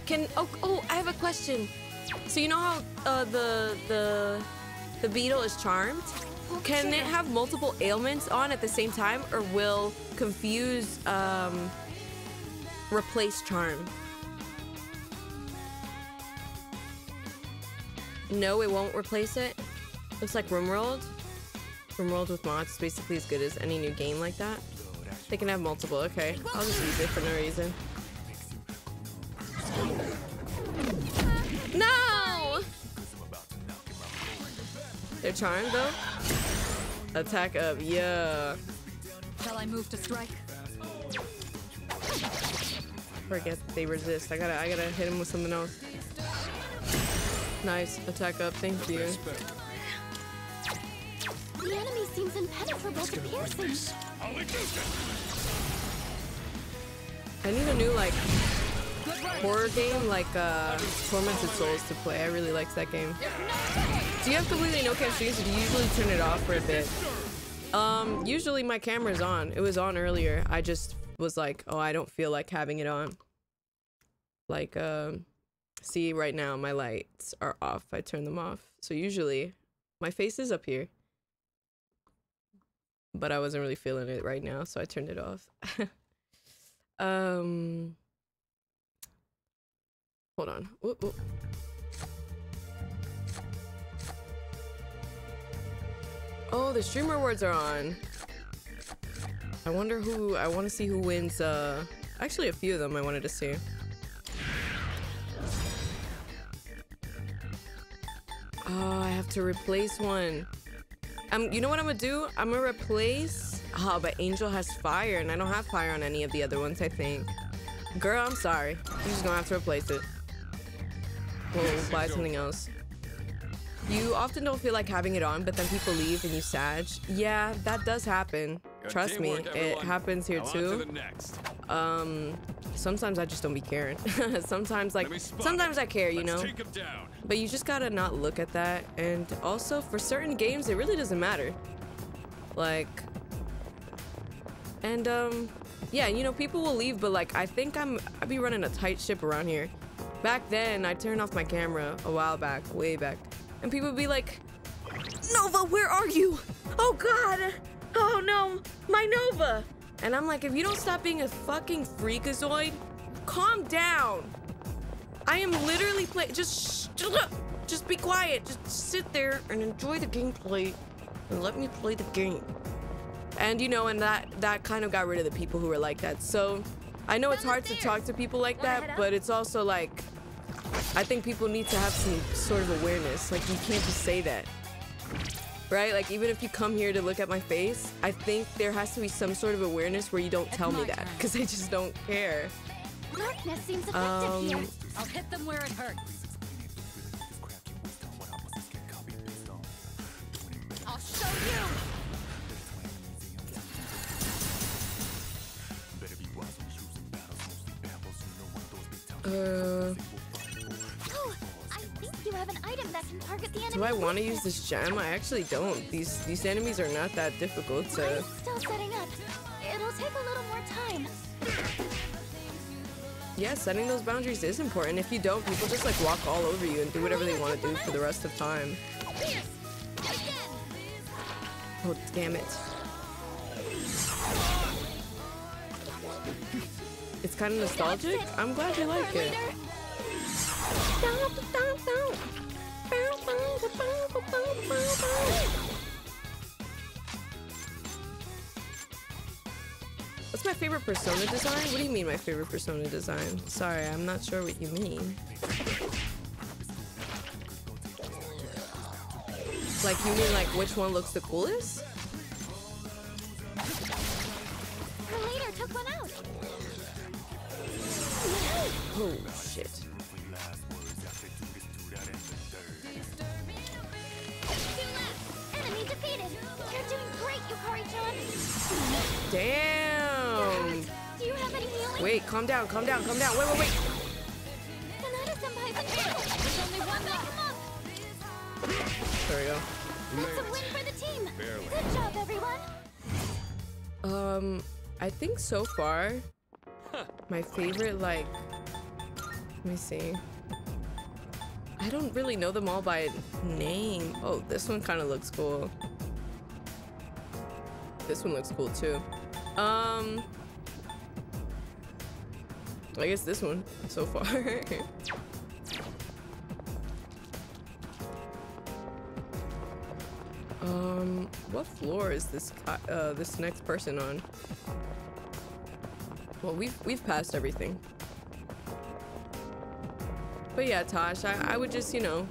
Can oh oh I have a question. So you know how uh, the the the beetle is charmed? Can it have multiple ailments on at the same time, or will confuse um, replace charm? No, it won't replace it. Looks like RimWorld. RimWorld with mods is basically as good as any new game like that. They can have multiple. Okay, I'll just use it for no reason. No! They're charmed though. Attack up, yeah. Shall I move to strike? Forget they resist. I gotta, I gotta hit him with something else. Nice. Attack up. Thank you. The enemy seems impenetrable to piercing. I need a new, like, horror game like uh, Tormented Souls to play. I really liked that game. Do you have completely no cam streams, or do you usually turn it off for a bit? Um, usually my camera's on. It was on earlier. I just was like, oh, I don't feel like having it on. Like, um... see, right now my lights are off. I turn them off. So usually my face is up here, but I wasn't really feeling it right now, so I turned it off. um, hold on. Ooh, ooh. Oh, the streamer awards are on. I wonder who. I want to see who wins. Uh, actually, a few of them I wanted to see. Oh, I have to replace one. Um, you know what I'm gonna do? I'm gonna replace Ah, oh, but Angel has fire, and I don't have fire on any of the other ones, I think. Girl, I'm sorry. You're just gonna have to replace it. We'll buy something else. You often don't feel like having it on, but then people leave and you sag. Yeah, that does happen. Trust me, it happens here too. Um, sometimes I just don't be caring. sometimes, like, sometimes I care, you know? But you just gotta not look at that. And also, for certain games, it really doesn't matter. Like, and, um, yeah, you know, people will leave, but, like, I think I'm, I'd be running a tight ship around here. Back then, I turned off my camera a while back, way back. And people would be like, Nova, where are you? Oh, God. Oh, no, my Nova. And I'm like, if you don't stop being a fucking freakazoid, calm down. I am literally playing. Just shh, just be quiet. Just sit there and enjoy the gameplay and let me play the game. And, you know, and that, that kind of got rid of the people who were like that. So I know it's hard to talk to people like that, but it's also like, I think people need to have some sort of awareness. Like, you can't just say that. Right? Like, even if you come here to look at my face, I think there has to be some sort of awareness where you don't tell me that, because I just don't care. Darkness seems effective um, here. I'll hit them where it hurts. I'll show you. Uh, oh, I think you have an item that can target the enemy. Do I want to use this gem? I actually don't. These these enemies are not that difficult to. I'm still setting up. It'll take a little more time. Yeah, setting those boundaries is important. If you don't, people just like walk all over you and do whatever they want to do for the rest of time. Oh, damn it. It's kind of nostalgic. I'm glad you like it. What's my favorite Persona design? What do you mean, my favorite Persona design? Sorry, I'm not sure what you mean. Like, you mean, like, which one looks the coolest? Oh, shit. Damn. Do you have any healing? Wait, calm down, calm down, calm down. Wait, wait, wait. There we go. That's a win for the team. Good job, everyone. Um, I think so far, my favorite, like, let me see. I don't really know them all by name. Oh, this one kind of looks cool. This one looks cool too. Um, I guess this one so far. um, what floor is this uh, this next person on? Well, we've we've passed everything. But yeah, Tosh, I, I would just, you know,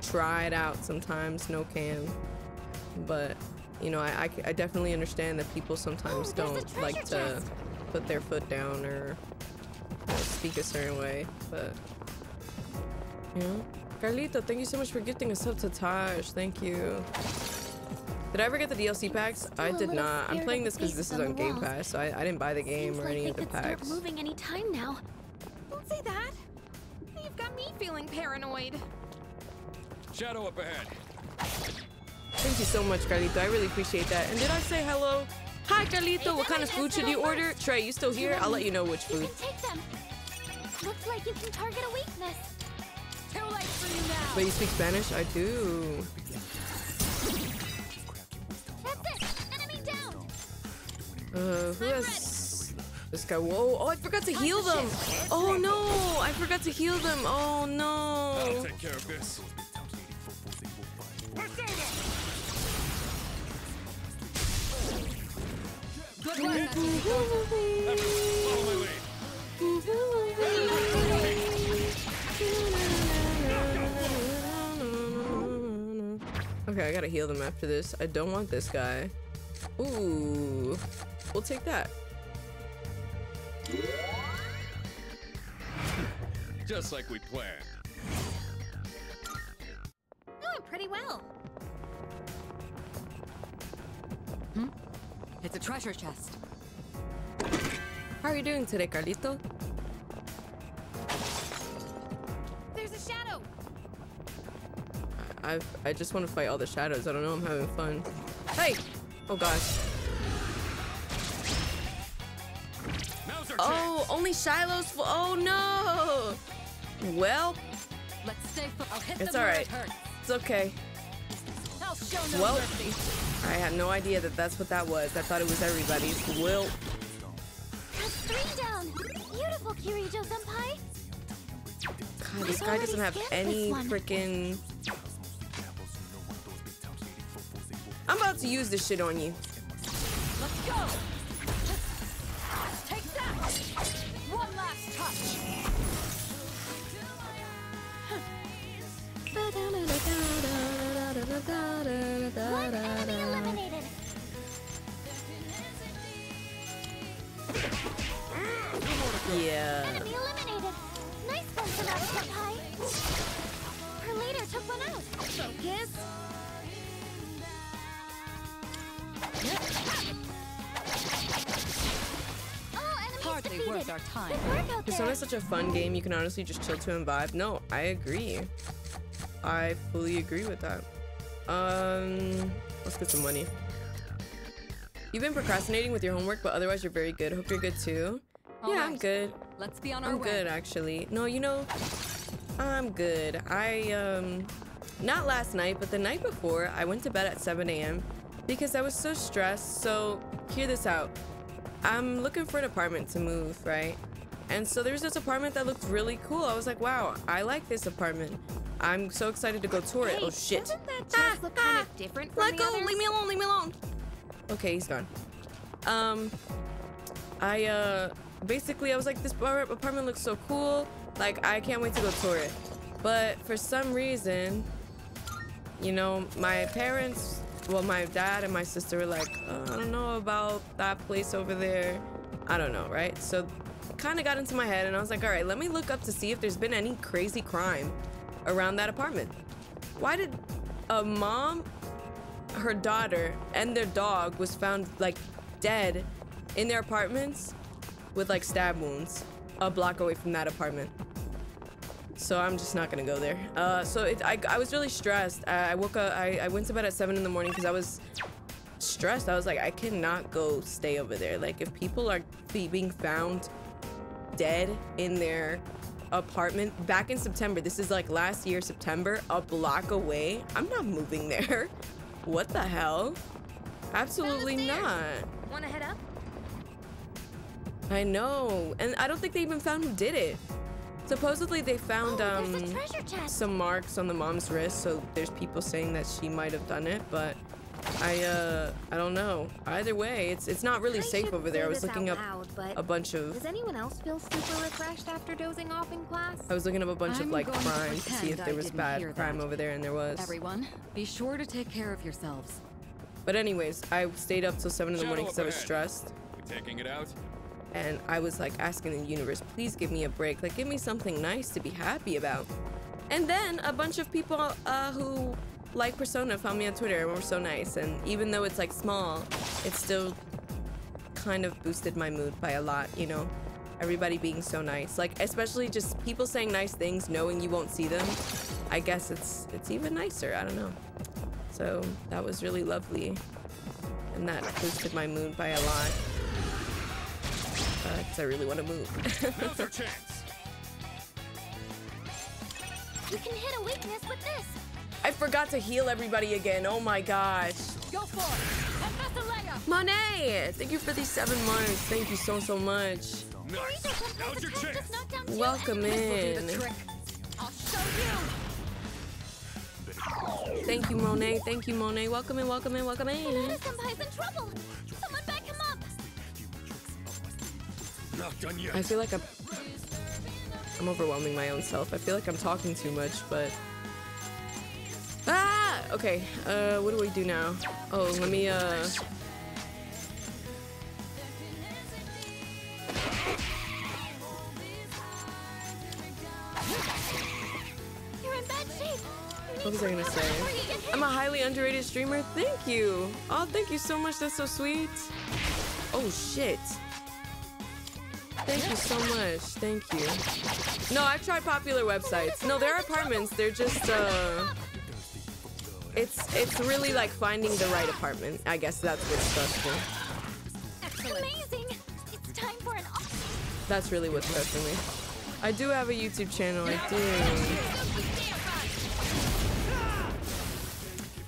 try it out sometimes, no cam. But, you know, I, I, I definitely understand that people sometimes oh, don't like chest. to put their foot down or you know, speak a certain way. But, you know. Carlito, thank you so much for gifting us up to Tosh. Thank you. Did I ever get the D L C packs? I did not. I'm playing this because this is on Game Pass, so I, I didn't buy the game or any of the packs. Moving any time now. Don't say that. Got me feeling paranoid. Shadow up ahead. Thank you so much, Carlito. I really appreciate that. And did I say hello? Hi, Carlito. What kind of food should you order? Trey, you still here? I'll let you know which food. You can take them. Looks like you can target a weakness. Too late for you now. But you speak Spanish? I do. That's it. Enemy down. Uh, who has? This guy, whoa, oh, I forgot to heal them. Oh no, I forgot to heal them. Oh no. I'll take care of this. Okay, I gotta heal them after this. I don't want this guy. Ooh, we'll take that. Just like we planned. Doing pretty well. Hmm? It's a treasure chest. How are you doing today, Carlito? There's a shadow. I I just want to fight all the shadows. I don't know. I'm having fun. Hey! Oh gosh. Oh, only Shiloh's. Oh no. Well. Let's stay. I'll hit it's all right. It it's okay. I'll show no well, mercy. I had no idea that that's what that was. I thought it was everybody's. Well. That's three down. Beautiful, Kirijo senpai. God, this I've guy doesn't have any freaking. I'm about to use this shit on you. Let's go. Let's take that. One last touch. One enemy eliminated. Yeah. Enemy eliminated. Nice one, Sonata senpai. Her leader took one out. Focus. Hardly worth our time. Persona is such a fun game. You can honestly just chill to and vibe. No, I agree. I fully agree with that. Um, let's get some money. You've been procrastinating with your homework, but otherwise you're very good. Hope you're good too. All yeah, right. I'm good. Let's be on our I'm way. Good actually. No, you know, I'm good. I um, not last night, but the night before, I went to bed at seven A M because I was so stressed. So hear this out. I'm looking for an apartment to move, right? And so there's this apartment that looked really cool. I was like, wow, I like this apartment. I'm so excited to go tour hey, it. Oh shit. Doesn't that just ah, look ah, kind of different from let the go, others? Leave me alone, leave me alone. Okay, he's gone. Um, I uh, basically I was like, this apartment looks so cool. Like, I can't wait to go tour it. But for some reason, you know, my parents, well, my dad and my sister were like, oh, I don't know about that place over there. I don't know, right? So kind of got into my head and I was like, all right, let me look up to see if there's been any crazy crime around that apartment. Why did a mom, her daughter, and their dog was found like dead in their apartments with like stab wounds a block away from that apartment? So I'm just not gonna go there. Uh, so it, I, I was really stressed. I, I woke up, I, I went to bed at seven in the morning because I was stressed. I was like, I cannot go stay over there. Like, if people are be, being found dead in their apartment back in September, this is like last year, September, a block away, I'm not moving there. What the hell? Absolutely not. Wanna head up? I know, and I don't think they even found who did it. Supposedly they found oh, um, some marks on the mom's wrist, so there's people saying that she might have done it, but I uh, I don't know. Either way, it's it's not really I safe over there. I was looking up loud, a bunch of. Does anyone else feel super refreshed after dozing off in class? I was looking up a bunch I'm of like crime to, to see if there I was bad crime that. Over there, and there was. Everyone, be sure to take care of yourselves. But anyways, I stayed up till seven in the Show morning because I was stressed. We're taking it out. And I was like asking the universe, please give me a break. Like, give me something nice to be happy about. And then a bunch of people uh, who like Persona found me on Twitter and were so nice. And even though it's like small, it still kind of boosted my mood by a lot, you know? Everybody being so nice. Like, especially just people saying nice things, knowing you won't see them. I guess it's, it's even nicer, I don't know. So that was really lovely. And that boosted my mood by a lot. Because I really want to move. Now's our chance. You can hit a weakness with this. I forgot to heal everybody again. Oh my gosh. Go for it. Monet, thank you for these seven months. Thank you so so much. Nice. Now's your chance. Welcome in. I'll show you. Thank you, Monet. Thank you, Monet. Welcome in. Welcome in. Welcome in. Senpai's in trouble. Someone back him up. Not done yet. I feel like I'm, I'm overwhelming my own self. I feel like I'm talking too much, but ah, okay. Uh, what do we do now? Oh, let me uh, What was I gonna say? I'm a highly underrated streamer. Thank you. Oh, thank you so much. That's so sweet. Oh shit. Thank you so much. Thank you. No, I've tried popular websites. No, there are apartments. They're just uh It's it's really like finding the right apartment. I guess that's what's stressful. Excellent. Amazing. It's time for an off. That's really what's stressing me. I do have a YouTube channel, I do.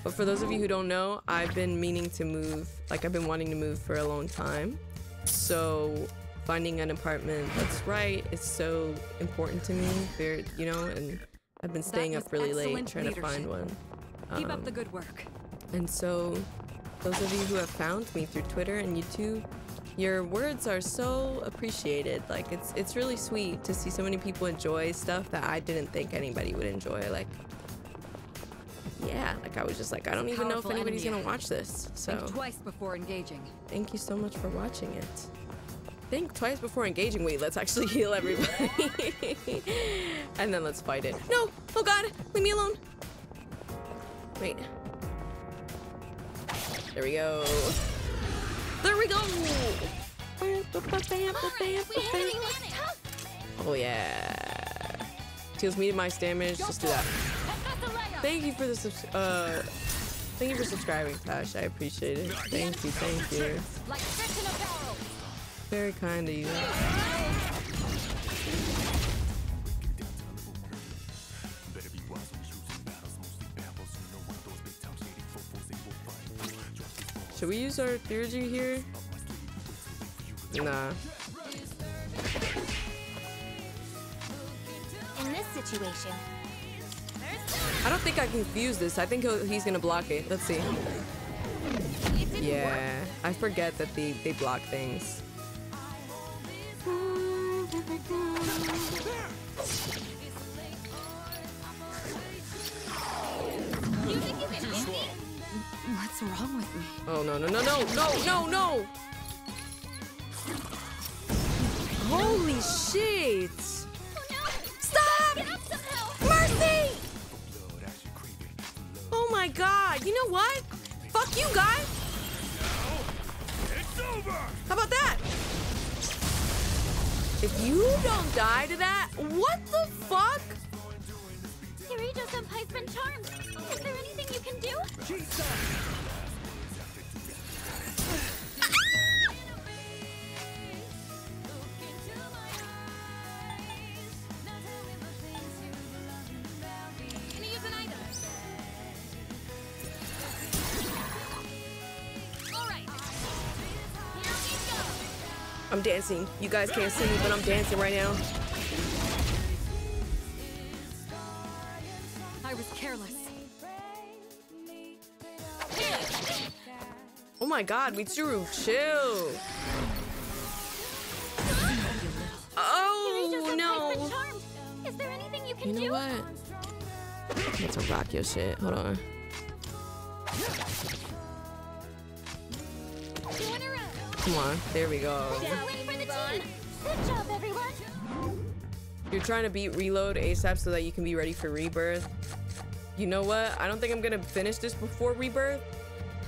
But for those of you who don't know, I've been meaning to move, like I've been wanting to move for a long time. So finding an apartment that's right is so important to me, very, you know, and I've been staying up really late trying leadership. to find one. Um, Keep up the good work. And so, those of you who have found me through Twitter and YouTube, your words are so appreciated. Like, it's it's really sweet to see so many people enjoy stuff that I didn't think anybody would enjoy. Like, yeah, like I was just like, I don't even know if anybody's gonna watch this. So, think twice before engaging. Thank you so much for watching it. Think twice before engaging. Wait, let's actually heal everybody. And then let's fight it. No! Oh God! Leave me alone! Wait. There we go. There we go! Oh yeah. Heals me to my damage. Just do that. Thank you for the subs uh thank you for subscribing, Tash. I appreciate it. Thank you, thank you. Very kind of you. Should we use our Kirijo here? Nah. In this situation, I don't think I can fuse this. I think he'll, he's gonna block it. Let's see. Yeah, I forget that they, they block things. What's wrong with me? Oh no no no no no no no! Holy shit! Stop! Mercy! Oh my God! You know what? Fuck you guys! How about that? If you don't die to that, what the fuck? Kirijo-senpai's been charmed. Is there anything you can do? Can you use an item? All right. Here we go. I'm dancing. You guys can't see me, but I'm dancing right now. I was careless. Oh my God, Mitsuru, chill. Oh no. Is there anything you can do? You know what? Let's rock your shit. Hold on. Come on. There we go. Good job, everyone. You're trying to beat Reload ASAP so that you can be ready for Rebirth. You know what? I don't think I'm gonna finish this before Rebirth.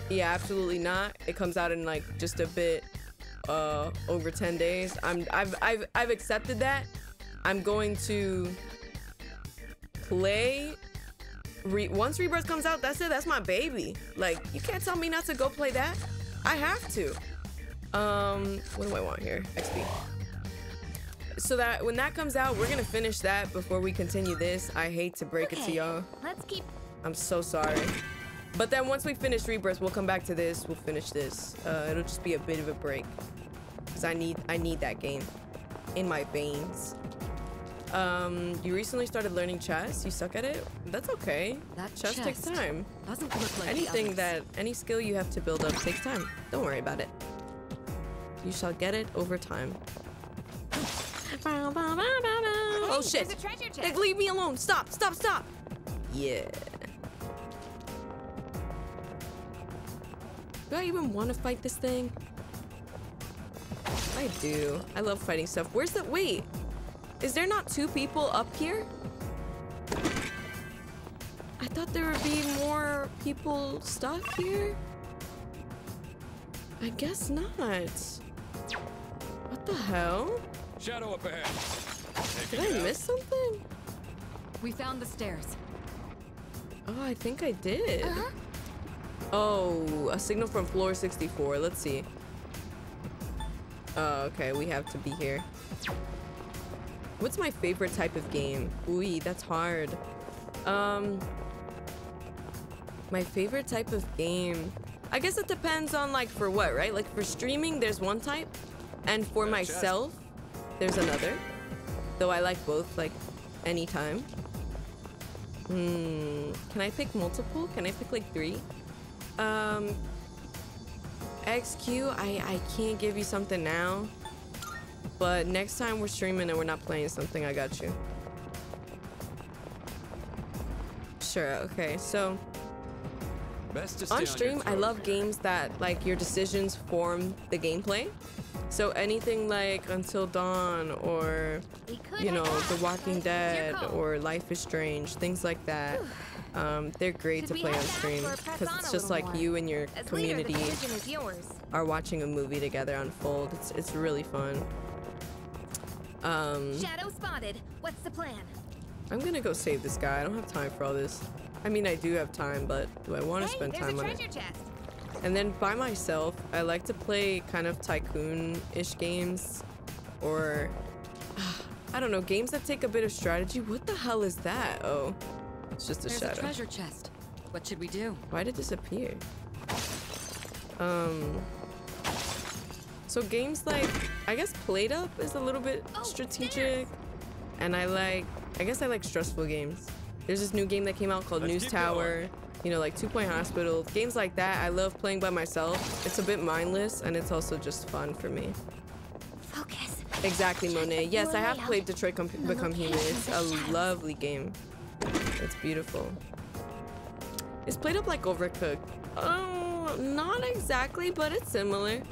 Yeah, absolutely not. It comes out in like just a bit uh, over ten days. I'm I've I've I've accepted that. I'm going to play Re once Rebirth comes out. That's it. That's my baby. Like you can't tell me not to go play that. I have to. Um, what do I want here? X P. So that when that comes out, we're gonna finish that before we continue this. I hate to break okay. it to y'all. Let's keep. I'm so sorry. But then once we finish Rebirth, we'll come back to this. We'll finish this. Uh, it'll just be a bit of a break, cause I need I need that game in my veins. Um, you recently started learning chess. You suck at it. That's okay. That chess chest takes time. Doesn't look like anything that any skill you have to build up takes time. Don't worry about it. You shall get it over time. Oh shit! Like, leave me alone! Stop! Stop! Stop! Yeah. Do I even want to fight this thing? I do. I love fighting stuff. Where's the wait? Is there not two people up here? I thought there would be more people stuck here. I guess not. What the hell? Shadow up ahead. Did I miss something? We found the stairs. Oh, I think I did. Uh-huh. Oh, a signal from floor sixty-four. Let's see. Uh, okay, we have to be here. What's my favorite type of game? Ooh, that's hard. Um, my favorite type of game. I guess it depends on like for what, right? Like for streaming, there's one type, and for Good myself, job. there's another. Though I like both, like anytime. Hmm. Can I pick multiple? Can I pick like three? Um. X Q, I I can't give you something now. But next time we're streaming and we're not playing something, I got you. Sure. Okay. So Best on stream, on I love games that like your decisions form the gameplay. So anything like Until Dawn or you know The Walking Dead or Life is Strange, things like that. Um, they're great to play on stream because it's just like you and your community are watching a movie together unfold. It's it's really fun. Um, Shadow spotted. What's the plan? I'm gonna go save this guy. I don't have time for all this. I mean, I do have time, but do I want to hey, spend time on it? Chest. And then by myself, I like to play kind of tycoon-ish games, or I don't know, games that take a bit of strategy. What the hell is that? Oh, it's just a There's shadow. There's a treasure chest. What should we do? Why did it disappear? Um. So games like, I guess PlateUp is a little bit oh, strategic, and I like. I guess I like stressful games. There's this new game that came out called Let's News Tower, you know, like Two Point Hospital. Games like that, I love playing by myself. It's a bit mindless, and it's also just fun for me. Focus. Exactly, Monet. Yes, I have played Detroit Com Become Human. It's a lovely game. It's beautiful. It's played up like Overcooked. Oh, not exactly, but it's similar.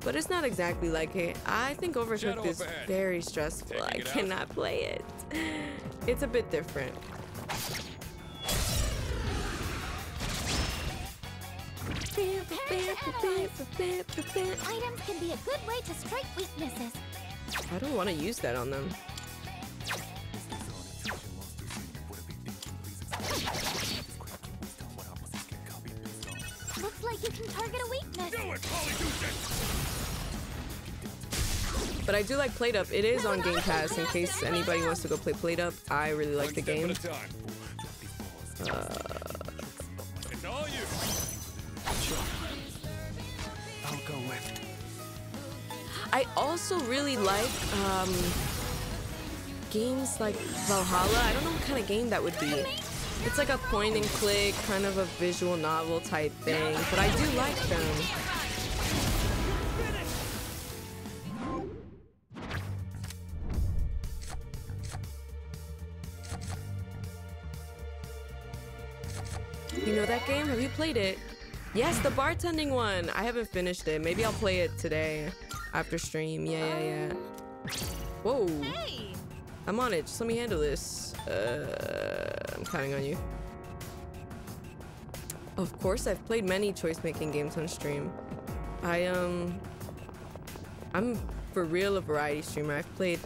But it's not exactly like it. I think Overcooked is very stressful. I cannot play it. It's a bit different. Items can be a good way to strike weaknesses. I don't want to use that on them. Looks like you can target a weakness. Do it, Polly. But I do like PlateUp. It is on Game Pass in case anybody wants to go play PlateUp. I really like the game. Uh, I also really like um, games like Valhalla. I don't know what kind of game that would be. It's like a point and click, kind of a visual novel type thing. But I do like them. You know that game? Have you played it? Yes, the bartending one. I haven't finished it. Maybe I'll play it today after stream. Yeah, yeah, yeah. Whoa. Hey. I'm on it. Just let me handle this. Uh, I'm counting on you. Of course, I've played many choice-making games on stream. I, um... I'm, for real, a variety streamer. I've played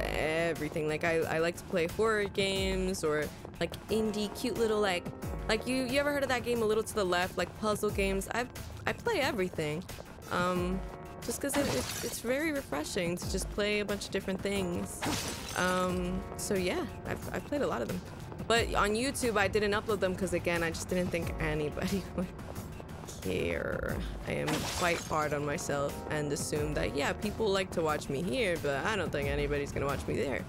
everything. Like, I, I like to play horror games or, like, indie, cute little, like... Like, you, you ever heard of that game, A Little to the Left? Like, puzzle games. I I play everything. Um, just because it, it, it's very refreshing to just play a bunch of different things. Um, so, yeah, I've, I've played a lot of them. But on YouTube, I didn't upload them because, again, I just didn't think anybody would care. I am quite hard on myself and assume that, yeah, people like to watch me here, but I don't think anybody's going to watch me there.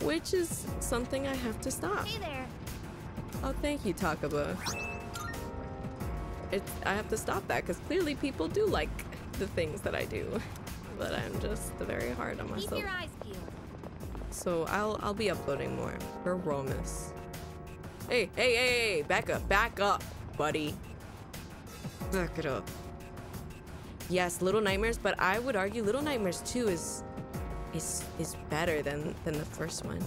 Which is something I have to stop. Hey there. Oh, thank you, Takaba. It's, I have to stop that because clearly people do like the things that I do, but I'm just very hard on myself. Keep your eyes peeled. So I'll I'll be uploading more. For Romus. Hey, hey, hey, hey! Back up, back up, buddy. Back it up. Yes, Little Nightmares, but I would argue Little Nightmares two is is is better than than the first one.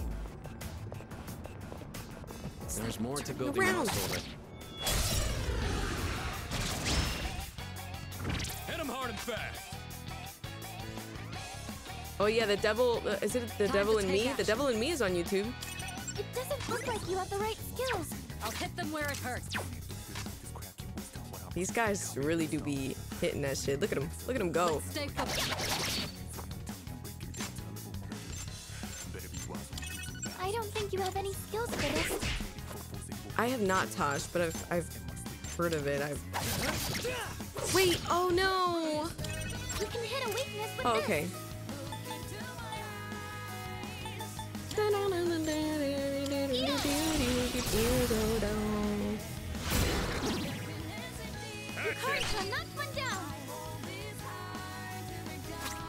There's more to building around. Hit him hard and fast. Oh yeah, the devil uh, is it the Time devil in me? Action. The devil in me is on YouTube. It doesn't look like you have the right skills. I'll hit them where it hurts. These guys really do be hitting that shit. Look at them. Look at them go. Let's stay focused. I don't think you have any skills for this. I have not Tosh, but I've, I've heard of it. I've... Wait, oh no! You can hit a weakness with oh, okay.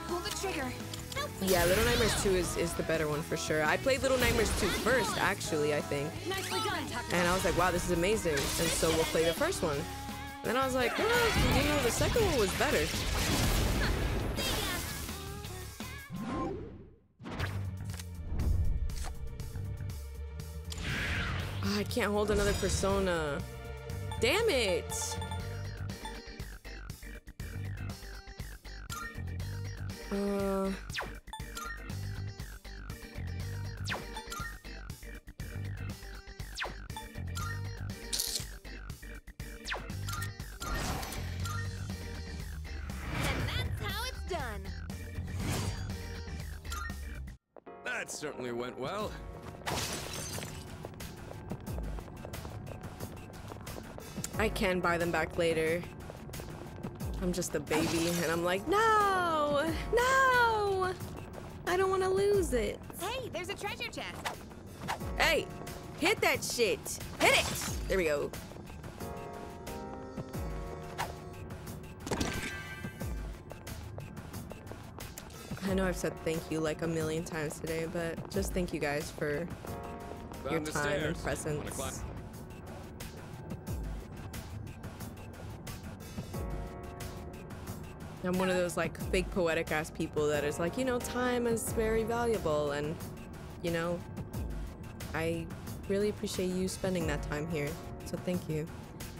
Pull the trigger. Yeah, Little Nightmares two is, is the better one for sure. I played Little Nightmares two first, actually, I think. And I was like, wow, this is amazing. And so we'll play the first one. And then I was like, well, you know, the second one was better. Oh, I can't hold another Persona. Damn it! Uh... That certainly went well. I can buy them back later. I'm just a baby, and I'm like, no, no, I don't want to lose it. Hey, there's a treasure chest. Hey, hit that shit. Hit it. There we go. I know I've said thank you like a million times today, but just thank you guys for Found your time stairs. and presence. I'm one of those like fake poetic ass people that is like, you know, time is very valuable, and you know, I really appreciate you spending that time here, so thank you.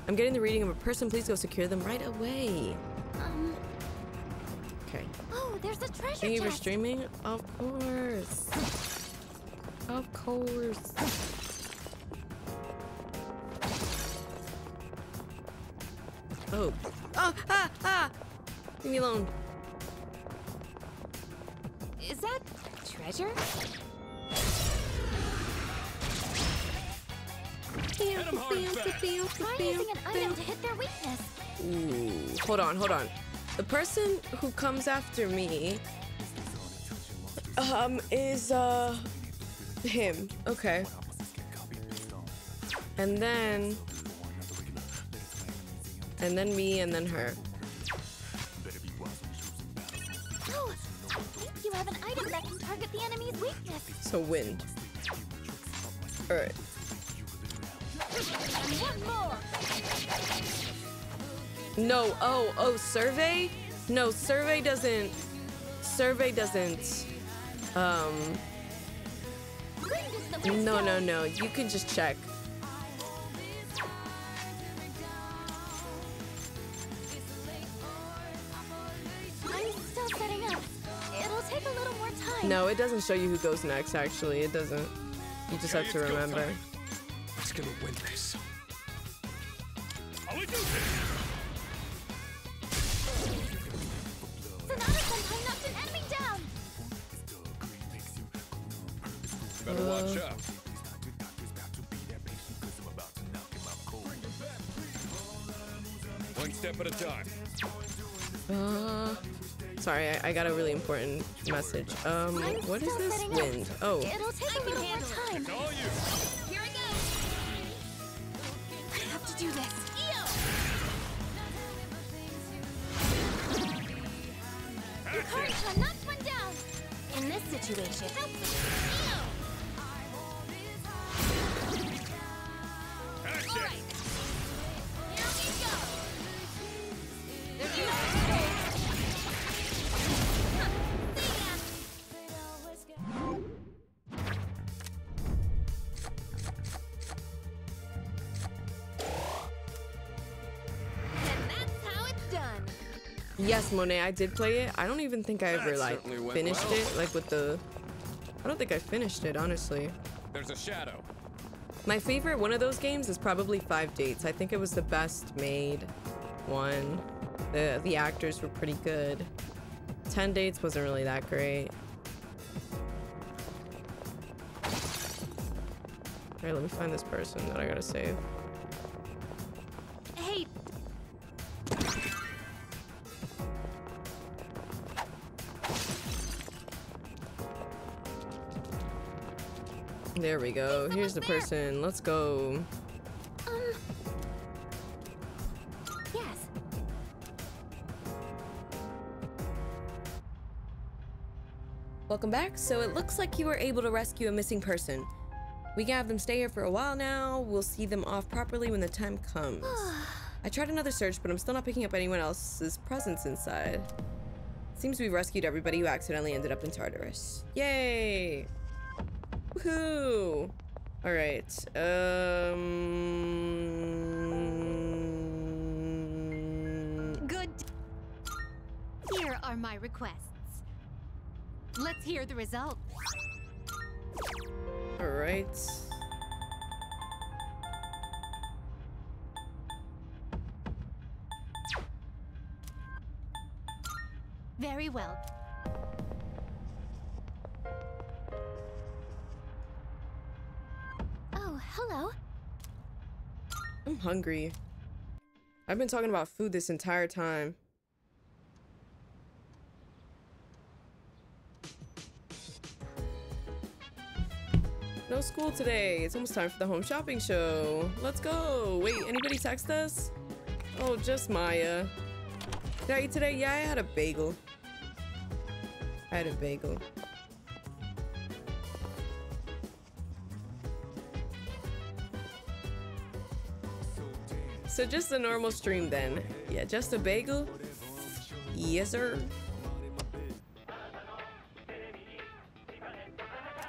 I'm getting the reading of a person. Please go secure them right away. Um. Okay. Oh, there's a treasure. Thank you for streaming. Of course. Of course. Oh. Oh. Ah. Ah. Leave me alone. Is that treasure? Ooh, hold on, hold on. The person who comes after me um is uh him. Okay. And then and then me and then her. You have an item that can target the enemy's weakness. So wind. All right. One more. No. Oh. Oh. Survey. No. Survey doesn't. Survey doesn't. Um. No. No. No. You can just check. No, it doesn't show you who goes next, actually. It doesn't. You just have to remember. It's gonna win this. Better watch out. One step at a time. Uh... Sorry, I, I got a really important message. Um, what is this wind? Oh. It'll take a little more time. Here I go. I have to do this. Kirijo knocks one down. In this situation, help me. All right. Here we go. There's no escape. Yes, Monet, I did play it. I don't even think I ever like finished well. it. Like with the, I don't think I finished it honestly. There's a shadow. My favorite one of those games is probably Five Dates. I think it was the best made one. The the actors were pretty good. Ten Dates wasn't really that great. All right, let me find this person that I gotta save. Hey. There we go. Here's the person. Let's go. Um, yes. Welcome back. So it looks like you were able to rescue a missing person. We can have them stay here for a while now. We'll see them off properly when the time comes. I tried another search, but I'm still not picking up anyone else's presence inside. Seems we've rescued everybody who accidentally ended up in Tartarus. Yay! Woohoo! Alright, um... Good. Here are my requests. Let's hear the result. Alright. Very well. Hello. I'm hungry. I've been talking about food this entire time. No school today. It's almost time for the home shopping show. Let's go. Wait, anybody text us? Oh, just Maya. Did I eat today? Yeah, I had a bagel. I had a bagel. So just a normal stream then. Yeah, just a bagel. Yes, sir.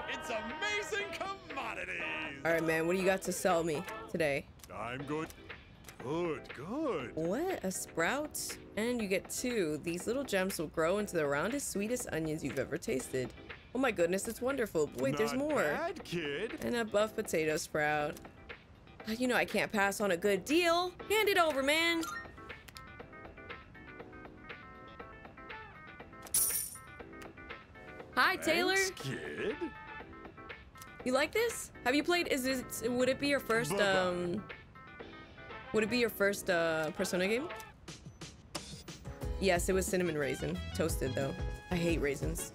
It's amazing commodities. All right, man. What do you got to sell me today? I'm good. Good, good. What? A sprout? And you get two. These little gems will grow into the roundest, sweetest onions you've ever tasted. Oh my goodness, it's wonderful. Wait, Not there's more. Bad, kid. And a buff potato sprout. You know I can't pass on a good deal. Hand it over, man. Hi, Taylor. Thanks, kid. You like this? Have you played? Is it? Would it be your first? Um. Would it be your first uh, Persona game? Yes, it was cinnamon raisin, toasted though. I hate raisins.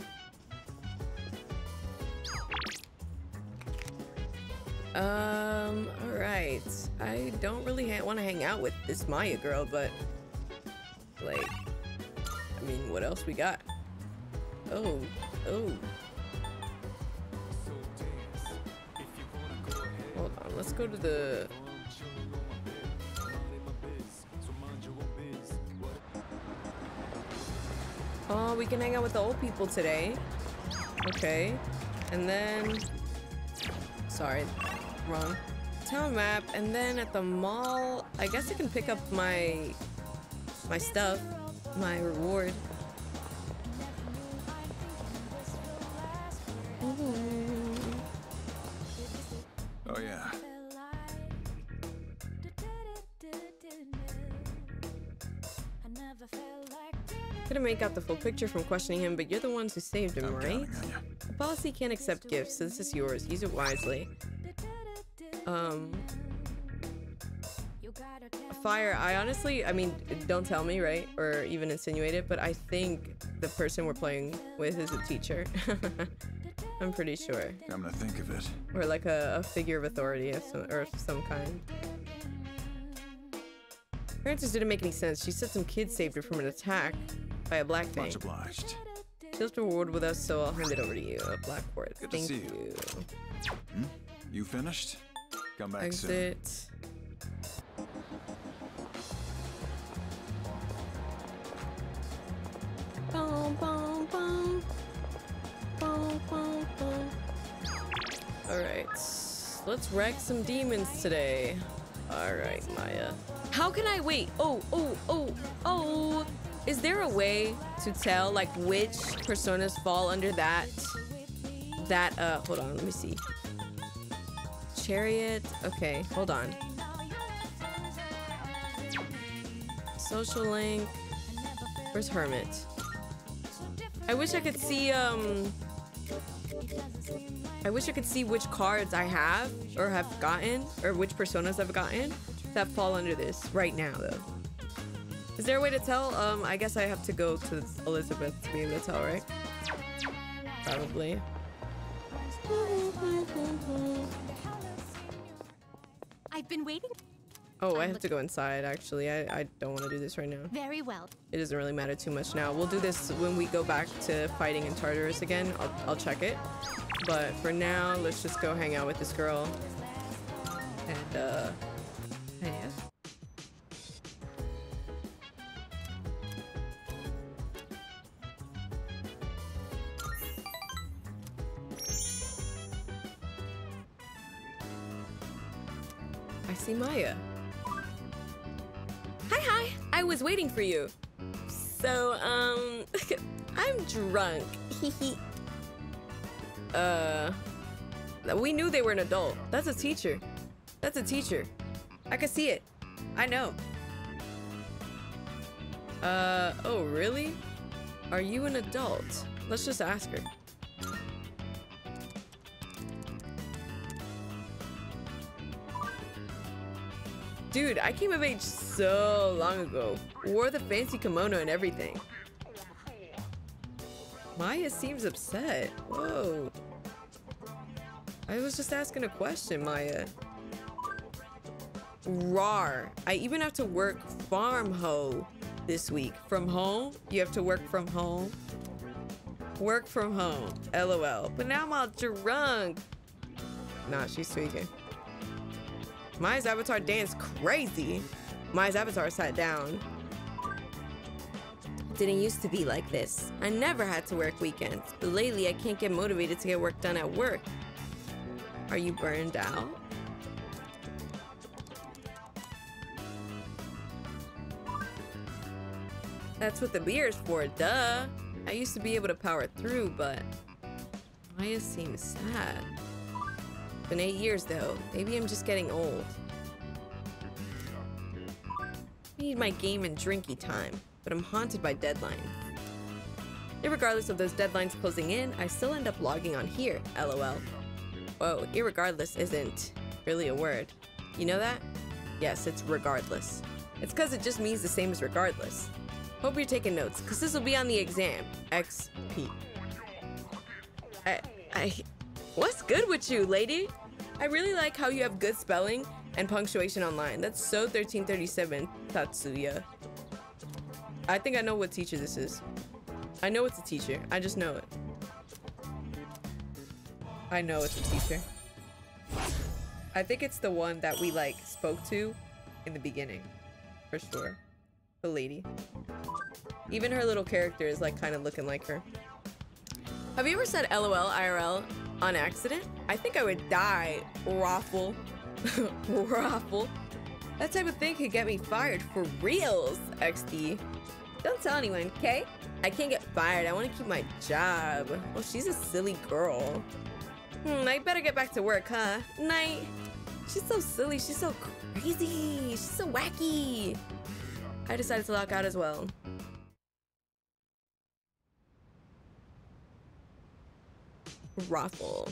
Um, alright. I don't really ha want to hang out with this Maya girl, but... Like... I mean, what else we got? Oh. Oh. Hold on, let's go to the... Oh, we can hang out with the old people today. Okay. And then... Sorry. Wrong town map, and then at the mall I guess I can pick up my my stuff, my reward. Mm. Oh yeah. Couldn't make out the full picture from questioning him, but you're the ones who saved him, right? The policy can't accept gifts, so this is yours. Use it wisely. Um, Fire, I honestly, I mean, don't tell me, right? Or even insinuate it, but I think the person we're playing with is a teacher. I'm pretty sure. I'm gonna think of it. Or like a, a figure of authority of some, or of some kind. Her answers didn't make any sense. She said some kid saved her from an attack by a black thing. Much obliged. She left a reward with us, so I'll hand it over to you. A black word. Good Thank to see you. you. Hmm? You finished? Come back Exit. soon. Bom, bom, bom. Bom, bom, bom. All right, let's wreck some demons today. All right, Maya. How can I wait? Oh, oh, oh, oh. Is there a way to tell like which personas fall under that? That, uh, hold on, let me see. Chariot, okay, hold on. Social link, where's Hermit? I wish I could see, um, I wish I could see which cards I have or have gotten or which personas I've gotten that fall under this right now though. Is there a way to tell? Um, I guess I have to go to Elizabeth to be able to tell, right? Probably. I've been waiting. Oh, I have to go inside actually. I, I don't want to do this right now. Very well. It doesn't really matter too much now. We'll do this when we go back to fighting in Tartarus again. I'll, I'll check it. But for now, let's just go hang out with this girl. And, uh... see Maya. Hi, hi. I was waiting for you. So, um, I'm drunk. uh, we knew they were an adult. That's a teacher. That's a teacher. I could see it. I know. Uh, oh, really? Are you an adult? Let's just ask her. Dude, I came of age so long ago. Wore the fancy kimono and everything. Maya seems upset. Whoa. I was just asking a question, Maya. Rawr. I even have to work farm hoe this week. From home? You have to work from home? Work from home. LOL. But now I'm all drunk. Nah, she's tweaking. Maya's avatar danced crazy. Maya's avatar sat down. Didn't used to be like this. I never had to work weekends, but lately I can't get motivated to get work done at work. Are you burned out? That's what the beer's for, duh. I used to be able to power through, but Maya seems sad. Been eight years though. Maybe I'm just getting old. I need my game and drinky time, but I'm haunted by deadlines. Irregardless of those deadlines closing in, I still end up logging on here, LOL. Whoa, irregardless isn't really a word. You know that? Yes, it's regardless. It's because it just means the same as regardless. Hope you're taking notes, because this will be on the exam. X P. I... I... What's good with you, lady? I really like how you have good spelling and punctuation online. That's so thirteen thirty-seven, Tatsuya. I think I know what teacher this is. I know it's a teacher. I just know it. I know it's a teacher. I think it's the one that we, like, spoke to in the beginning. For sure. The lady. Even her little character is, like, kind of looking like her. Have you ever said LOL, I R L? On accident? I think I would die. Raffle. Raffle. That type of thing could get me fired for reals, X D. Don't tell anyone, okay? I can't get fired. I want to keep my job. Well, she's a silly girl. Hmm, I better get back to work, huh? Night. She's so silly. She's so crazy. She's so wacky. I decided to lock out as well. Raffle.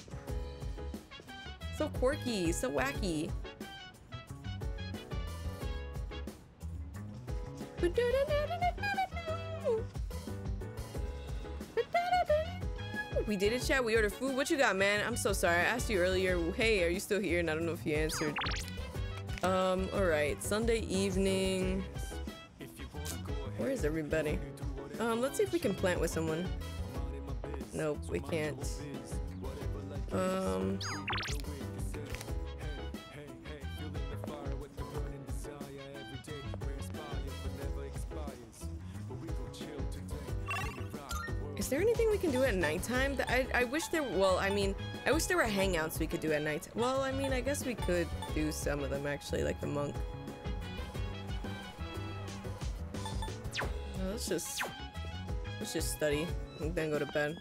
So quirky, so wacky. We did it, chat. We ordered food. What you got, man? I'm so sorry. I asked you earlier. Hey, are you still here? And I don't know if you answered. Um, alright. Sunday evening. Where is everybody? Um, let's see if we can plant with someone. Nope, we can't. Um, is there anything we can do at nighttime? I, I wish there, well, I mean, I wish there were hangouts we could do at night. Well, I mean, I guess we could do some of them actually, like the monk. Let's just let's just study and then go to bed.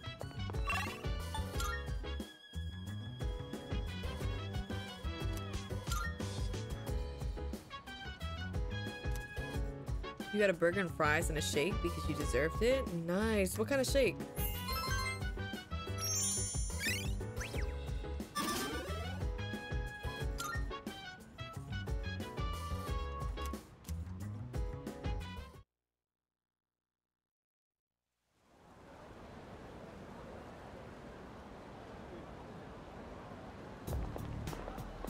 You got a burger and fries and a shake because you deserved it? Nice. What kind of shake?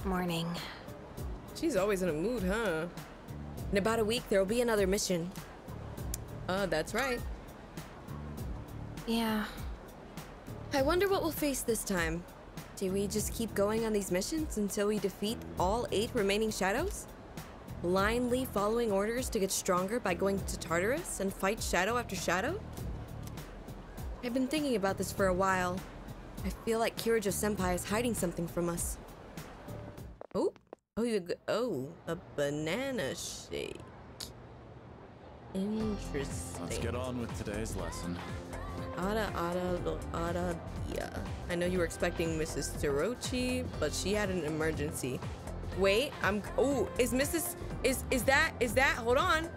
Morning. She's always in a mood, huh? In about a week, there'll be another mission. Uh, that's right. Yeah. I wonder what we'll face this time. Do we just keep going on these missions until we defeat all eight remaining shadows? Blindly following orders to get stronger by going to Tartarus and fight shadow after shadow? I've been thinking about this for a while. I feel like Kirijo-senpai is hiding something from us. Oh. Oh, you go oh, a banana shake. Interesting. Let's get on with today's lesson. Ada, Ada, Ada, yeah. I know you were expecting Missus Tsuruchi, but she had an emergency. Wait, I'm. Oh, is Missus is is that is that? Hold on.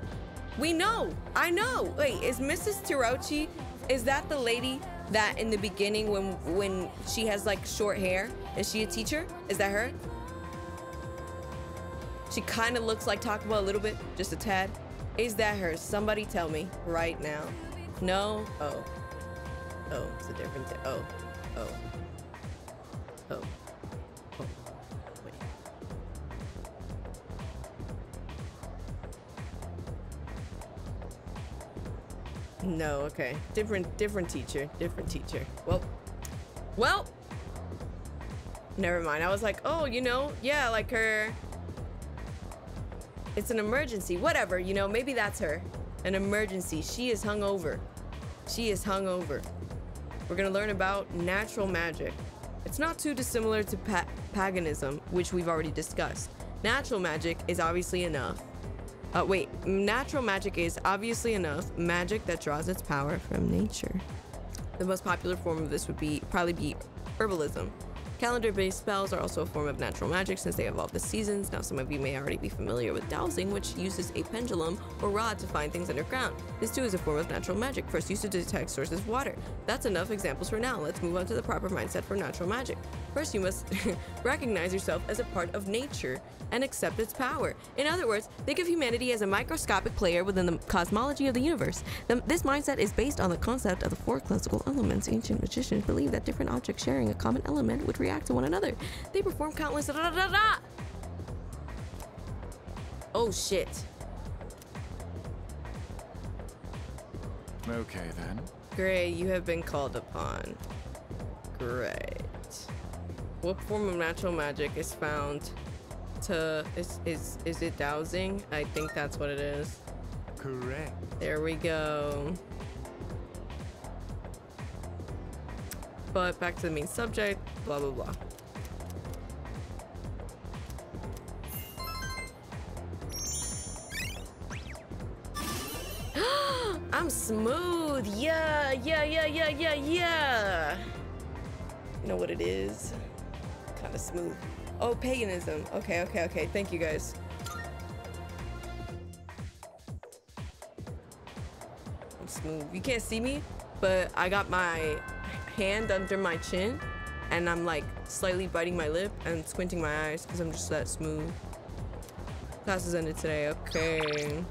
We know. I know. Wait, is Missus Tsuruchi? Is that the lady that in the beginning when when she has like short hair? Is she a teacher? Is that her? She kind of looks like Takaba a little bit, just a tad. Is that her? Somebody tell me right now. No? Oh. Oh, it's a different thing. Oh. Oh. Oh. Oh. Wait. No, okay. Different, different teacher. Different teacher. Well. Well. Never mind. I was like, oh, you know, yeah, like her. It's an emergency, whatever, you know, maybe that's her. An emergency, she is hungover. She is hungover. We're gonna learn about natural magic. It's not too dissimilar to pa paganism, which we've already discussed. Natural magic is obviously enough. Uh, wait, natural magic is obviously enough magic that draws its power from nature. The most popular form of this would be probably be herbalism. Calendar-based spells are also a form of natural magic since they involve the seasons. Now, some of you may already be familiar with dowsing, which uses a pendulum or rod to find things underground. This, too, is a form of natural magic, first used to detect sources of water. That's enough examples for now. Let's move on to the proper mindset for natural magic. First, you must recognize yourself as a part of nature and accept its power. In other words, think of humanity as a microscopic player within the cosmology of the universe. The, this mindset is based on the concept of the four classical elements. Ancient magicians believed that different objects sharing a common element would react to one another. They perform countless da, da, da, da. Oh shit. Okay then. Great, you have been called upon. Great. What form of natural magic is found to is is is it dowsing? I think that's what it is. Correct. There we go. But back to the main subject, blah, blah, blah. I'm smooth. Yeah, yeah, yeah, yeah, yeah, yeah. You know what it is? Kind of smooth. Oh, paganism. Okay, okay, okay. Thank you guys. I'm smooth. You can't see me, but I got my hand under my chin and I'm like slightly biting my lip and squinting my eyes because I'm just that smooth. Class is ended today. Okay,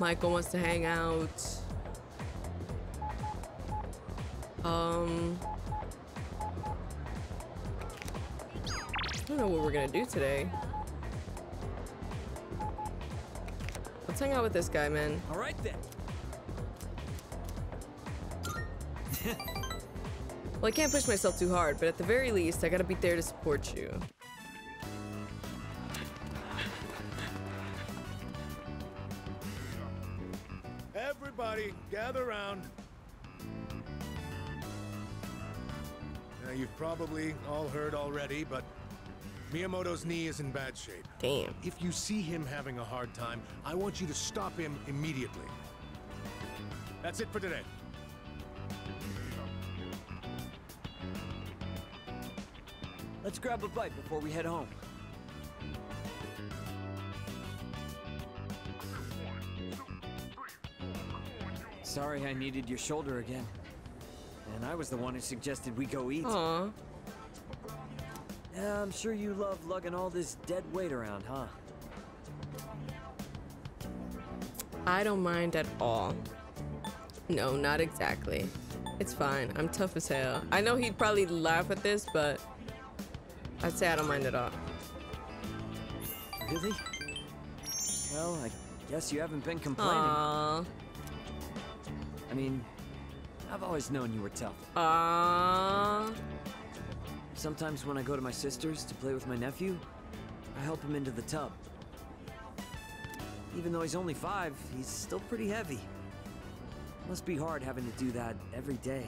Michael wants to hang out. um I don't know what we're gonna do today. Let's hang out with this guy, man. All right then. Well, I can't push myself too hard, but at the very least, I gotta be there to support you. Everybody, gather around. Now, you've probably all heard already, but Miyamoto's knee is in bad shape. Damn. If you see him having a hard time, I want you to stop him immediately. That's it for today. Let's grab a bite before we head home. Sorry I needed your shoulder again. And I was the one who suggested we go eat. Aww. Yeah, I'm sure you love lugging all this dead weight around, huh? I don't mind at all. No, not exactly. It's fine. I'm tough as hell. I know he'd probably laugh at this, but I'd say I don't mind at all. Really? Well, I guess you haven't been complaining. Aww. I mean, I've always known you were tough. Aww. Sometimes when I go to my sister's to play with my nephew, I help him into the tub. Even though he's only five, he's still pretty heavy. Must be hard having to do that every day.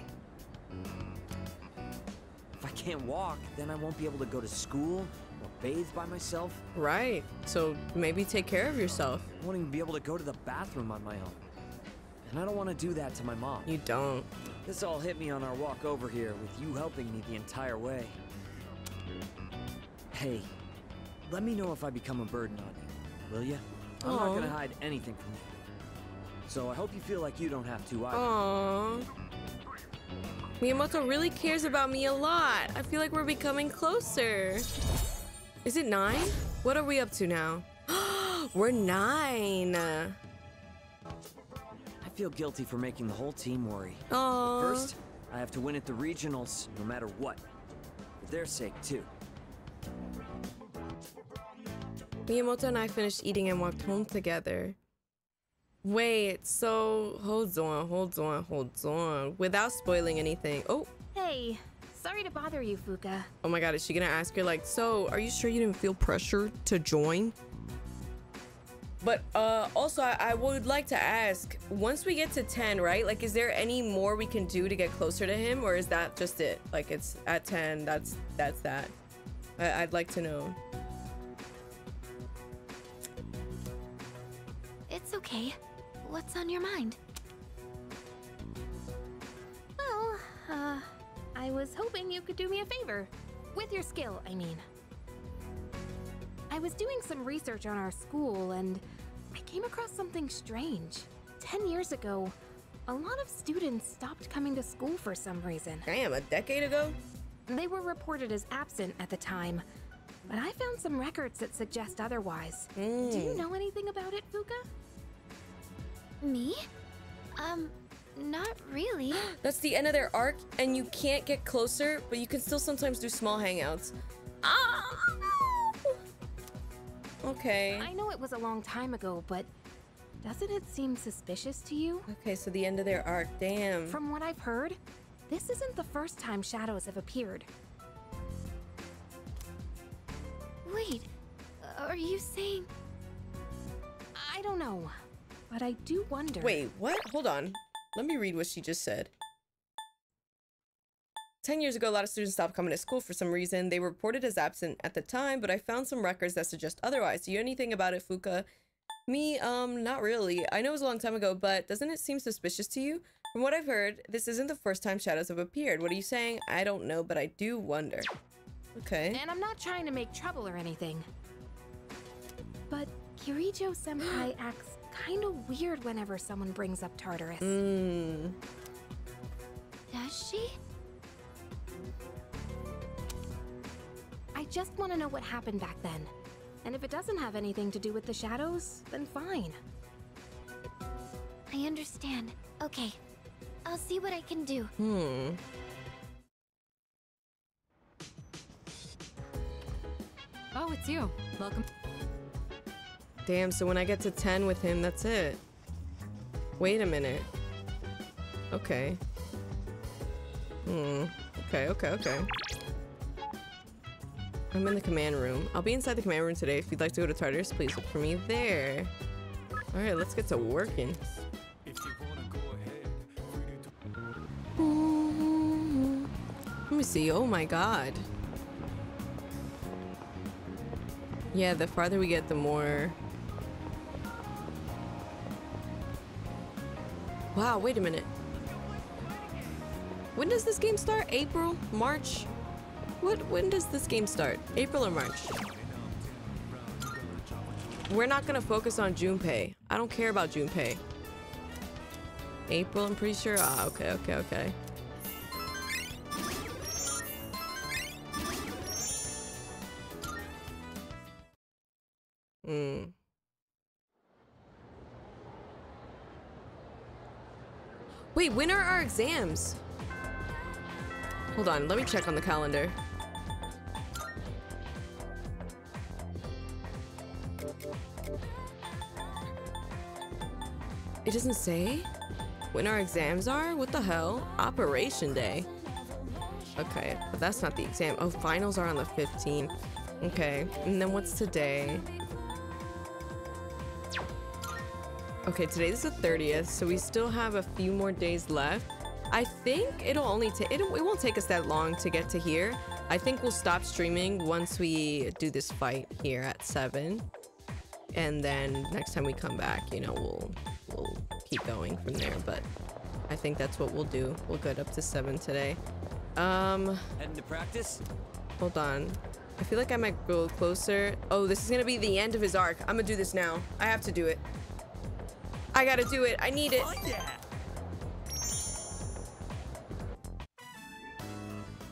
If I can't walk, then I won't be able to go to school or bathe by myself. Right. So maybe take care of yourself. I won't even be able to go to the bathroom on my own. And I don't want to do that to my mom. You don't. This all hit me on our walk over here with you helping me the entire way. Hey, let me know if I become a burden on you, will you? I'm Aww. Not going to hide anything from you. So I hope you feel like you don't have to either. Aww. Miyamoto really cares about me a lot. I feel like we're becoming closer. Is it nine? What are we up to now? We're nine. I feel guilty for making the whole team worry. Aww. But first, I have to win at the regionals no matter what. For their sake, too. Miyamoto and I finished eating and walked home together. Wait, so hold on, hold on, hold on. Without spoiling anything. Oh. Hey, sorry to bother you, Fuuka. Oh my god, is she gonna ask her like, so are you sure you didn't feel pressure to join? But uh, also I, I would like to ask, once we get to ten, right? Like, is there any more we can do to get closer to him, or is that just it? Like, it's at ten, that's that's that. I, I'd like to know. It's okay. What's on your mind? Well, uh, I was hoping you could do me a favor. With your skill, I mean. I was doing some research on our school and I came across something strange. Ten years ago, a lot of students stopped coming to school for some reason. Damn, a decade ago? They were reported as absent at the time, but I found some records that suggest otherwise. Mm. Do you know anything about it, Fuuka? Me? Um, not really. That's the end of their arc, and you can't get closer, but you can still sometimes do small hangouts. Oh! Okay. I know it was a long time ago, but doesn't it seem suspicious to you? Okay, so the end of their arc, damn. From what I've heard, this isn't the first time shadows have appeared. Wait, are you saying... I don't know. But I do wonder. Wait, what? Hold on. Let me read what she just said. Ten years ago, a lot of students stopped coming to school for some reason. They were reported as absent at the time, but I found some records that suggest otherwise. Do you know anything about it, Fuuka? Me? Um, not really. I know it was a long time ago, but doesn't it seem suspicious to you? From what I've heard, this isn't the first time shadows have appeared. What are you saying? I don't know, but I do wonder. Okay. And I'm not trying to make trouble or anything. But Kirijo-senpai acts kind of weird whenever someone brings up Tartarus. Mm. Does she? I just want to know what happened back then. And if it doesn't have anything to do with the shadows, then fine. I understand. Okay. I'll see what I can do. Hmm. Oh, it's you. Welcome. Damn, so when I get to ten with him, that's it. Wait a minute. Okay. Hmm. Okay, okay, okay. I'm in the command room. I'll be inside the command room today. If you'd like to go to Tartarus, please look for me there. Alright, let's get to working. Let me see. Oh my god. Yeah, the farther we get, the more... Wow, wait a minute. When does this game start? April? March? What? When does this game start? April or March? We're not gonna focus on Junpei. I don't care about Junpei. April, I'm pretty sure. Ah, okay, okay, okay. Hmm. Wait, when are our exams? Hold on, let me check on the calendar. It doesn't say when our exams are? What the hell? Operation Day. Okay, but that's not the exam. Oh, finals are on the fifteenth. Okay, and then what's today? Okay, today's the thirtieth, so we still have a few more days left. I think it'll only take, it, it won't take us that long to get to here. I think we'll stop streaming once we do this fight here at seven. And then next time we come back, you know, we'll, we'll keep going from there. But I think that's what we'll do. We'll get up to seven today. Um, Heading to practice? Hold on. I feel like I might go closer. Oh, this is going to be the end of his arc. I'm going to do this now. I have to do it. I got to do it. I need it. Oh, yeah.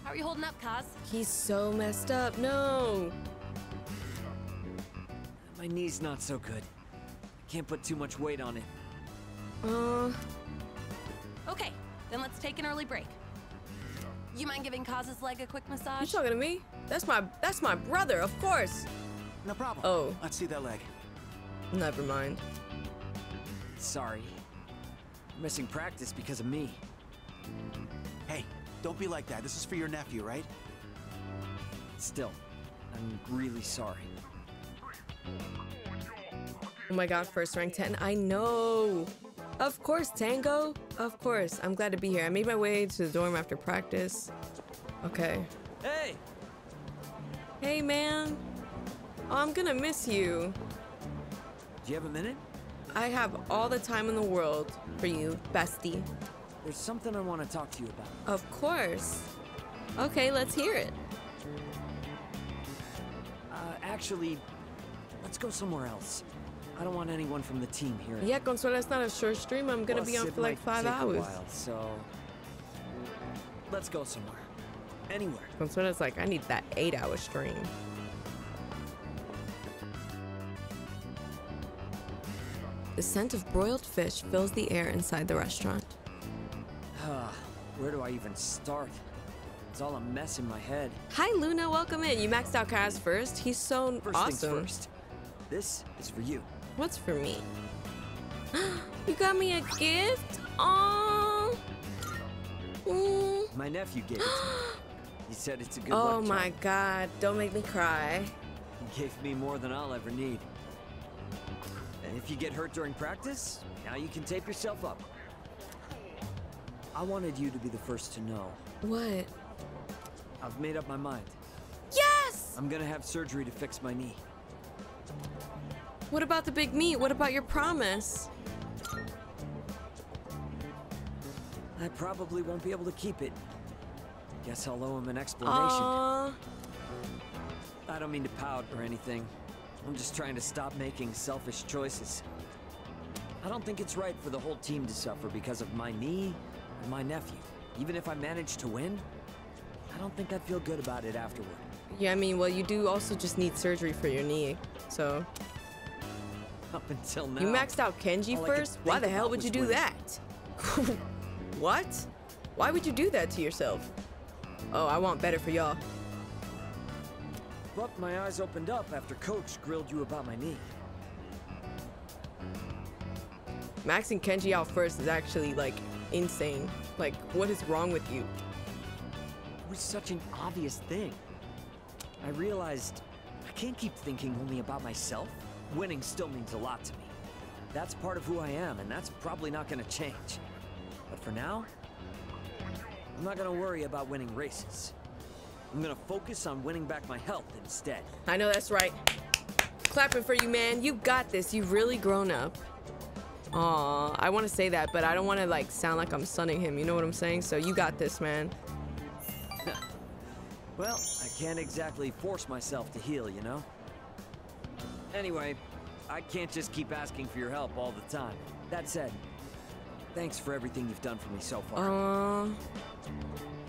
How are you holding up, Kaz? He's so messed up. No. My knee's not so good. I can't put too much weight on it. Uh. Okay, then let's take an early break. You mind giving Kaz's leg a quick massage? You talking to me? That's my that's my brother, of course. No problem. Oh, let's see that leg. Never mind. Sorry. You're missing practice because of me. Hey. Don't be like that. This is for your nephew, right? Still, I'm really sorry. Oh my god, first rank ten. I know. Of course, Tango. Of course. I'm glad to be here. I made my way to the dorm after practice. Okay. Hey. Hey, man. Oh, I'm gonna miss you. Do you have a minute? I have all the time in the world for you, bestie. There's something I want to talk to you about. Of course. Okay, let's hear it. Uh, actually, let's go somewhere else. I don't want anyone from the team here. Yeah, Consuela's not a short stream. I'm gonna Plus, be on for like five hours. A while, so let's go somewhere. Anywhere. Consuela's like, I need that eight-hour stream. The scent of broiled fish fills the air inside the restaurant. Where do I even start? It's all a mess in my head. Hi, Luna. Welcome in. You maxed out Kaz first. He's so first awesome. First. This is for you. What's for me? You got me a gift? Aww. Mm. My nephew gave it to me. He said it's a good Oh luck my job. God. Don't make me cry. He gave me more than I'll ever need. And if you get hurt during practice, now you can tape yourself up. I wanted you to be the first to know. What? I've made up my mind. Yes! I'm gonna have surgery to fix my knee. What about the big meat? What about your promise? I probably won't be able to keep it. Guess I'll owe him an explanation. Aww. I don't mean to pout or anything. I'm just trying to stop making selfish choices. I don't think it's right for the whole team to suffer because of my knee. My nephew. Even if I manage to win, I don't think I'd feel good about it afterward. Yeah, I mean, well, you do also just need surgery for your knee, so. Up until now. You maxed out Kenji first? Why the hell would you do that? What? Why would you do that to yourself? Oh, I want better for y'all. But my eyes opened up after Coach grilled you about my knee. Maxing Kenji out first is actually like insane. Like, what is wrong with you? It was such an obvious thing. I realized I can't keep thinking only about myself. Winning still means a lot to me. That's part of who I am, and that's probably not going to change. But for now, I'm not going to worry about winning races. I'm going to focus on winning back my health instead. I know that's right. Clapping for you, man. You got this. You've really grown up. Aw, I want to say that, but I don't want to like sound like I'm sunning him. You know what I'm saying? So you got this, man. Well, I can't exactly force myself to heal, you know? Anyway, I can't just keep asking for your help all the time. That said, thanks for everything you've done for me so far. Uh...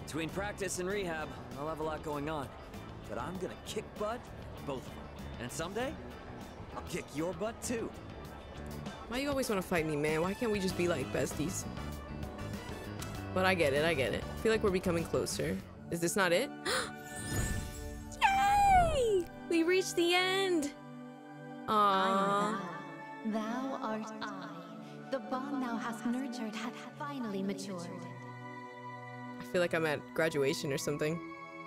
Between practice and rehab, I'll have a lot going on. But I'm gonna kick butt, both of them. And someday, I'll kick your butt too. Why you always want to fight me, man? Why can't we just be like besties? But I get it, I get it. I feel like we're becoming closer. Is this not it? Yay! We reached the end! Aww. Thou art I. The bond thou hast nurtured hath finally matured. I feel like I'm at graduation or something.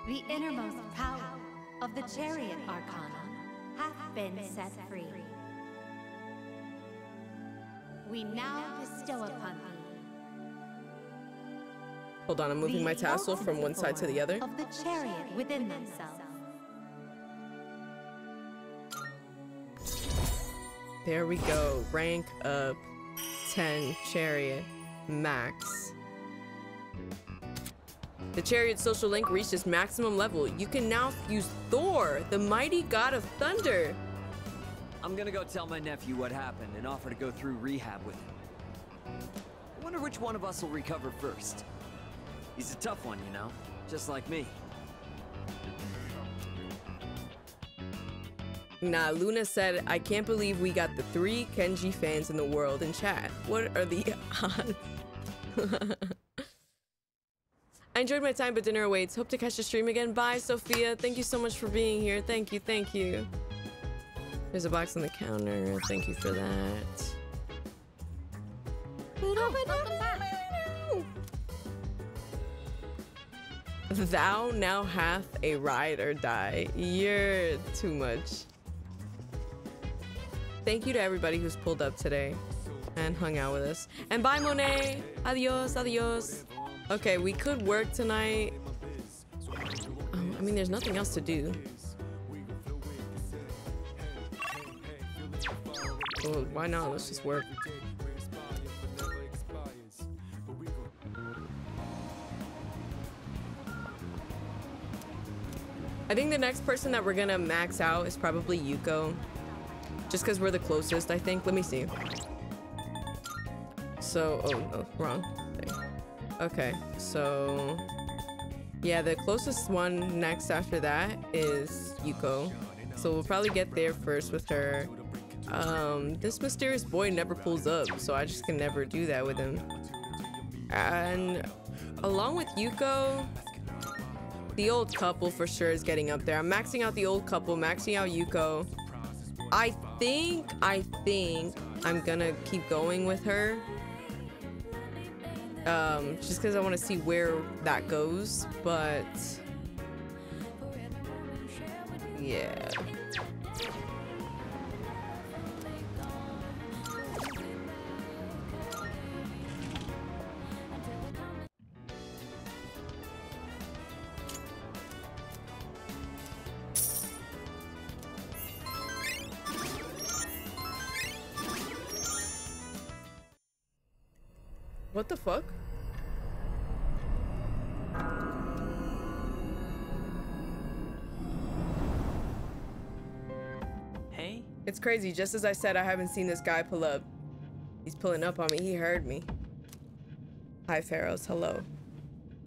The innermost power of the chariot arcana hath been set free. We now bestow upon thee. Hold on, I'm moving my tassel from one side to the other. Of the chariot within themselves. There we go. Rank up, ten chariot max. The chariot social link reached its maximum level. You can now use Thor, the mighty god of thunder. I'm gonna go tell my nephew what happened and offer to go through rehab with him. I wonder which one of us will recover first. He's a tough one, you know, just like me. Nah, Luna said, I can't believe we got the three Kenji fans in the world in chat. What are the odds? I enjoyed my time, but dinner awaits. Hope to catch the stream again. Bye, Sophia. Thank you so much for being here. Thank you, thank you. There's a box on the counter. Thank you for that. Oh, thou now hath a ride or die. You're too much. Thank you to everybody who's pulled up today and hung out with us. And bye, Monet. Adios, adios. Okay, we could work tonight. Um, I mean, there's nothing else to do. Well, why not? Let's just work. I think the next person that we're gonna max out is probably Yuko. Just because we're the closest, I think. Let me see. So, oh, oh wrong thing. Okay, so... yeah, the closest one next after that is Yuko. So we'll probably get there first with her. Um, this mysterious boy never pulls up, so I just can never do that with him. And along with Yuko... the old couple for sure is getting up there. I'm maxing out the old couple, maxing out Yuko. I think, I think I'm gonna keep going with her. Um, just because I want to see where that goes, but... yeah. What the fuck? Hey? It's crazy. Just as I said, I haven't seen this guy pull up. He's pulling up on me. He heard me. Hi, Pharaohs. Hello.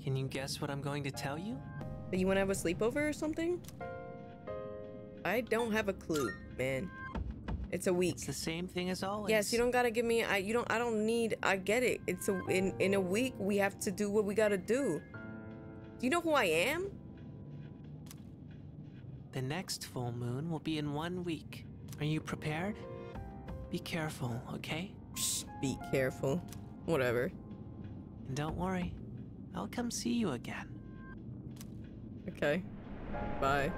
Can you guess what I'm going to tell you? That you want to have a sleepover or something? I don't have a clue, man. It's a week. It's the same thing as always. Yes, you don't gotta give me. I you don't. I don't need. I get it. It's a in in a week. We have to do what we gotta do. Do you know who I am? The next full moon will be in one week. Are you prepared? Be careful, okay? Shh, be careful. Whatever. And don't worry, I'll come see you again. Okay. Bye.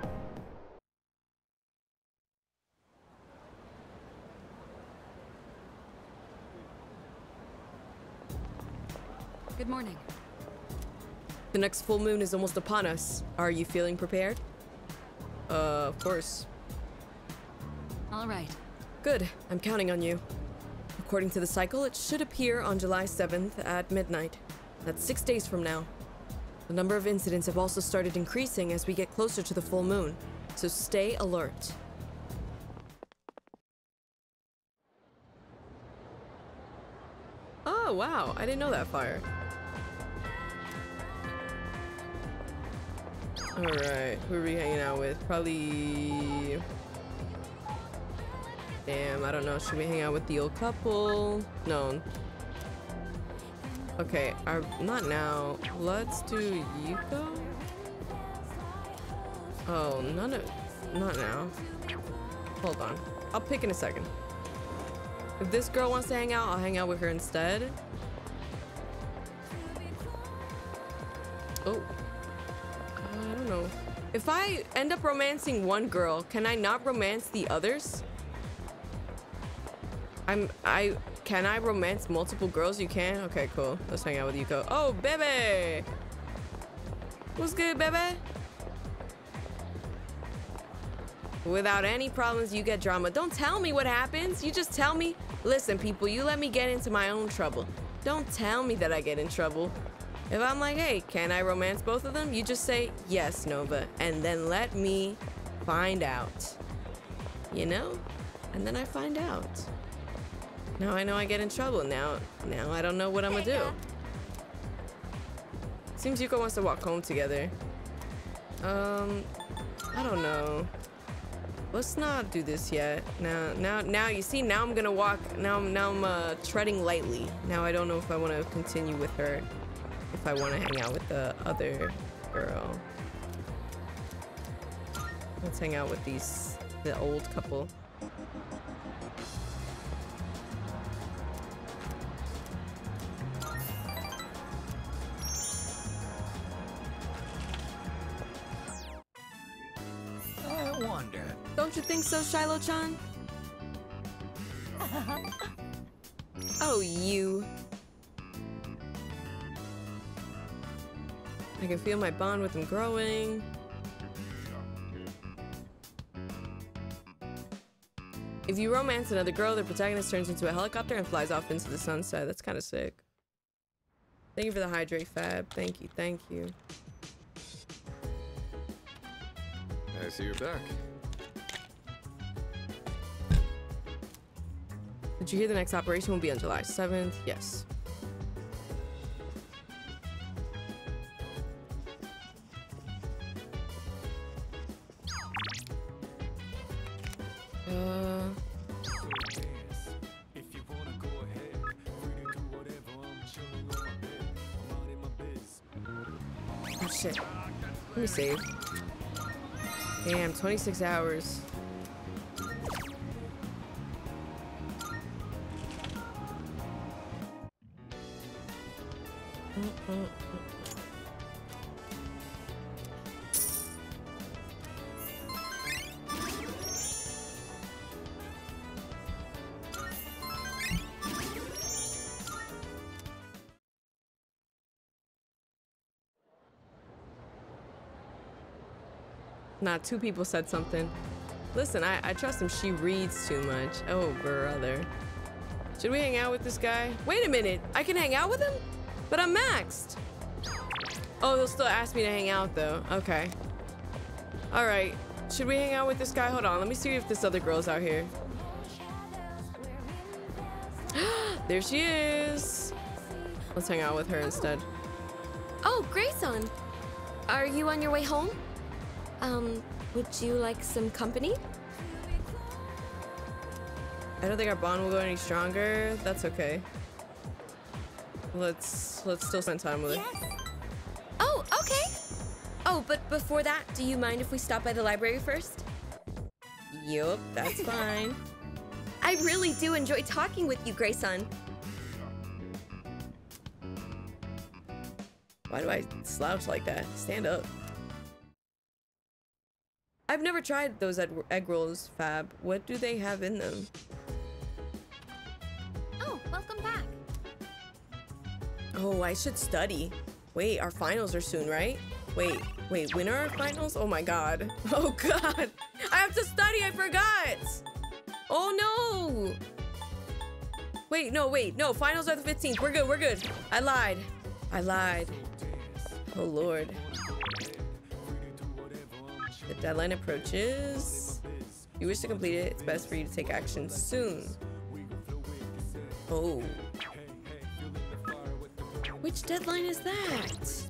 Good morning. The next full moon is almost upon us. Are you feeling prepared? Uh, of course. All right. Good. I'm counting on you. Of According to the cycle, it should appear on July seventh at midnight. That's six days from now. The number of incidents have also started increasing as we get closer to the full moon, so stay alert. Oh wow, I didn't know that fire. Alright, who are we hanging out with? Probably... Damn, I don't know. Should we hang out with the old couple? No. Okay, our, not now. Let's do Yuko? Oh, none of... Not now. Hold on. I'll pick in a second. If this girl wants to hang out, I'll hang out with her instead. Oh. I don't know. If I end up romancing one girl, can I not romance the others? I'm... I... Can I romance multiple girls? You can? Okay, cool. Let's hang out with Yuko. Oh, baby! What's good, baby? Without any problems, you get drama. Don't tell me what happens. You just tell me. Listen, people, you let me get into my own trouble. Don't tell me that I get in trouble. If I'm like, hey, can I romance both of them? You just say, yes, Nova. And then let me find out. You know? And then I find out. Now I know I get in trouble. Now, now I don't know what I'm gonna do. Seems Yuko wants to walk home together. Um, I don't know. Let's not do this yet. Now, now, now you see. Now I'm gonna walk. Now, now I'm uh, treading lightly. Now I don't know if I want to continue with her. If I want to hang out with the other girl. Let's hang out with these the old couple. Don't you think so, Shiloh-chan? Oh, you. I can feel my bond with him growing. If you romance another girl, the protagonist turns into a helicopter and flies off into the sunset. That's kind of sick. Thank you for the hydrate fab. Thank you, thank you. I see you're back. Did you hear the next operation will be on July seventh? Yes. Uh. Oh shit. Let me save. Damn, twenty-six hours. Nah, two people said something. Listen, I, I trust him. She reads too much. Oh, brother. Should we hang out with this guy? Wait a minute. I can hang out with him? But I'm maxed. Oh, they'll still ask me to hang out, though. Okay. All right. Should we hang out with this guy? Hold on. Let me see if this other girl's out here. There she is. Let's hang out with her instead. Oh, Grayson. Are you on your way home? Um, would you like some company? I don't think our bond will go any stronger. That's okay. Let's let's still spend time with yes. it. Oh, okay. Oh, but before that, do you mind if we stop by the library first? Yup, that's fine. I really do enjoy talking with you, Grayson. Why do I slouch like that? Stand up. I've never tried those egg rolls, Fab. What do they have in them? Oh, welcome back. Oh, I should study. Wait, our finals are soon, right? Wait, wait, when are our finals? Oh my god. Oh god. I have to study, I forgot. Oh no. Wait, no, wait, no. Finals are the fifteenth. We're good, we're good. I lied. I lied. Oh, Lord. The deadline approaches. You wish to complete it. It's best for you to take action soon. Oh. Which deadline is that?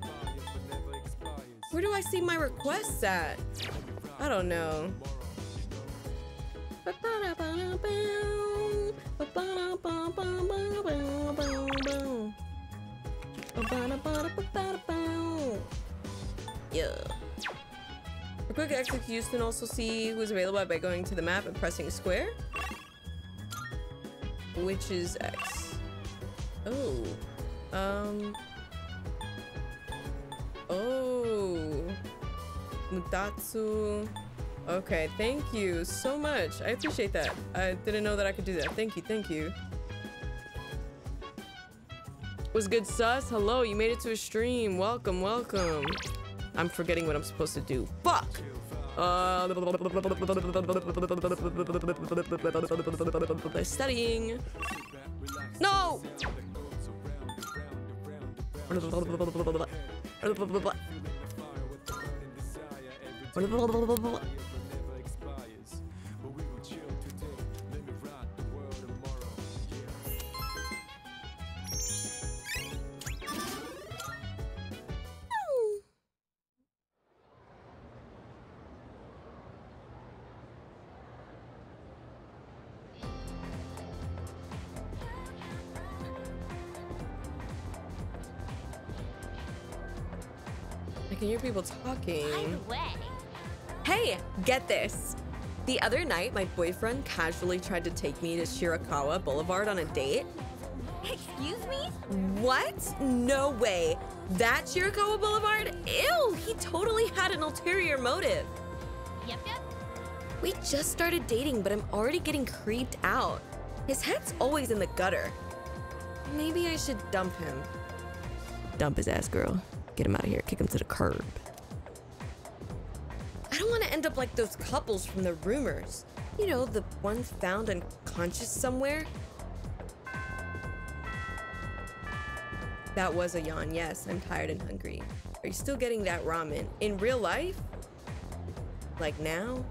Where do I see my requests at? I don't know. Yeah. For quick access, you can also see who's available by going to the map and pressing square, which is X. Oh. Um. Oh. Mutatsu. Okay, thank you so much. I appreciate that. I didn't know that I could do that. Thank you, thank you. What's good, sus? Hello, you made it to a stream. Welcome, welcome. I'm forgetting what I'm supposed to do. Fuck! Uh, studying. No! I can hear people talking. Hey, get this. The other night, my boyfriend casually tried to take me to Shirakawa Boulevard on a date. Excuse me? What? No way. That Shirakawa Boulevard? Ew, he totally had an ulterior motive. Yep, yep. We just started dating, but I'm already getting creeped out. His head's always in the gutter. Maybe I should dump him. Dump his ass, girl. Get him out of here. Kick him to the curb. I don't want to end up like those couples from the rumors. You know, the ones found unconscious somewhere. That was a yawn. Yes, I'm tired and hungry. Are you still getting that ramen? In real life? Like now?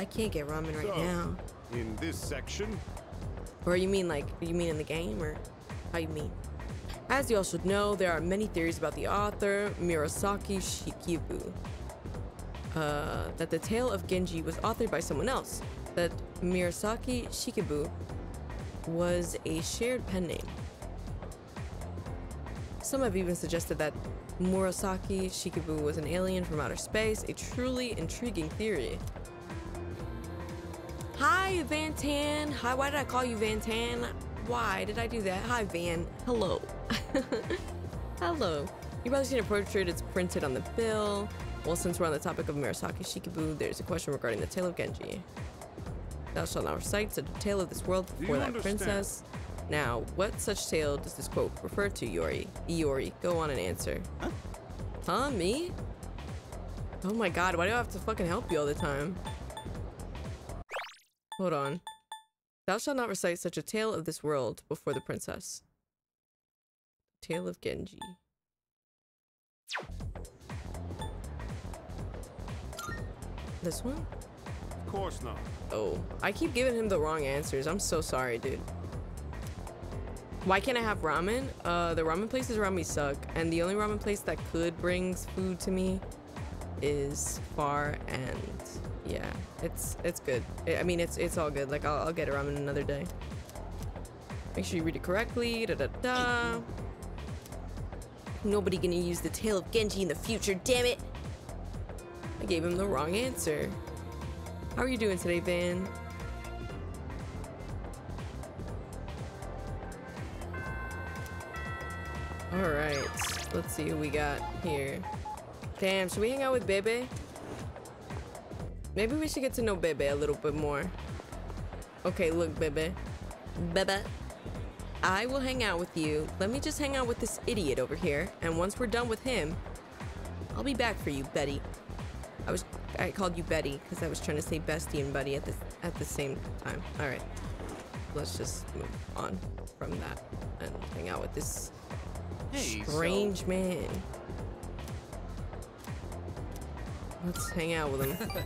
I can't get ramen right so, now. In this section? Or you mean like, you mean in the game? Or how you mean? As you all should know, there are many theories about the author, Murasaki Shikibu. Uh, that the Tale of Genji was authored by someone else. That Murasaki Shikibu was a shared pen name. Some have even suggested that Murasaki Shikibu was an alien from outer space, a truly intriguing theory. Hi, Van Tan. Hi, why did I call you Van Tan? Why did I do that? Hi, Van. Hello. Hello. You've probably seen a portrait. It's printed on the bill. Well, since we're on the topic of Murasaki Shikibu, there's a question regarding the Tale of Genji. Thou shalt not recite such a tale of this world before that understand? princess. Now, what such tale does this quote refer to, Iori? Iori, go on and answer. Huh? Huh? Me? Oh my god, why do I have to fucking help you all the time? Hold on. Thou shalt not recite such a tale of this world before the princess. Tale of Genji. This one? Of course not. Oh, I keep giving him the wrong answers. I'm so sorry, dude. Why can't I have ramen? Uh, the ramen places around me suck, and the only ramen place that could bring food to me is far and... yeah, it's it's good. I mean, it's it's all good. Like, I'll, I'll get a ramen another day. Make sure you read it correctly. Da da da. Nobody gonna use the Tale of Genji in the future. Damn it! I gave him the wrong answer. How are you doing today, Van? All right. Let's see who we got here. Damn, should we hang out with Bebe? Maybe we should get to know Bebe a little bit more. Okay, look, Bebe. Bebe. I will hang out with you. Let me just hang out with this idiot over here. And once we're done with him, I'll be back for you, Betty. I was I called you Betty because I was trying to say bestie and buddy at the, at the same time. All right. let's just move on from that and hang out with this hey, strange so... man. Let's hang out with him.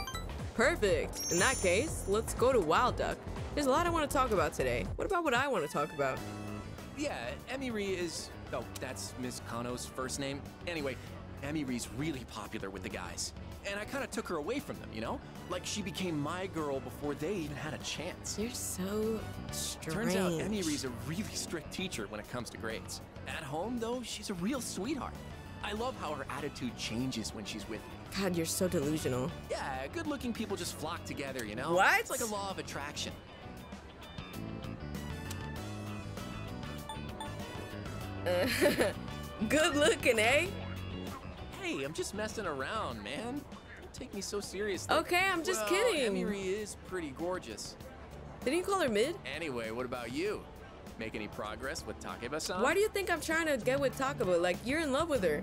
Perfect. In that case, let's go to Wild Duck. There's a lot I want to talk about today. What about what I want to talk about? Yeah, Emiri is... Oh, that's Miss Kano's first name. Anyway, Emiri's really popular with the guys. And I kind of took her away from them, you know? Like she became my girl before they even had a chance. You're so strange. Turns out Emiri's a really strict teacher when it comes to grades. At home, though, she's a real sweetheart. I love how her attitude changes when she's with me. God, you're so delusional. Yeah, good-looking people just flock together, you know? What? It's like a law of attraction. Uh, good looking, eh? Hey, I'm just messing around, man. Don't take me so seriously. Okay, I'm just well, kidding. Emiri is pretty gorgeous. Didn't you call her mid? Anyway, what about you? Make any progress with Takaba-san? Why do you think I'm trying to get with Takaba? Like, you're in love with her.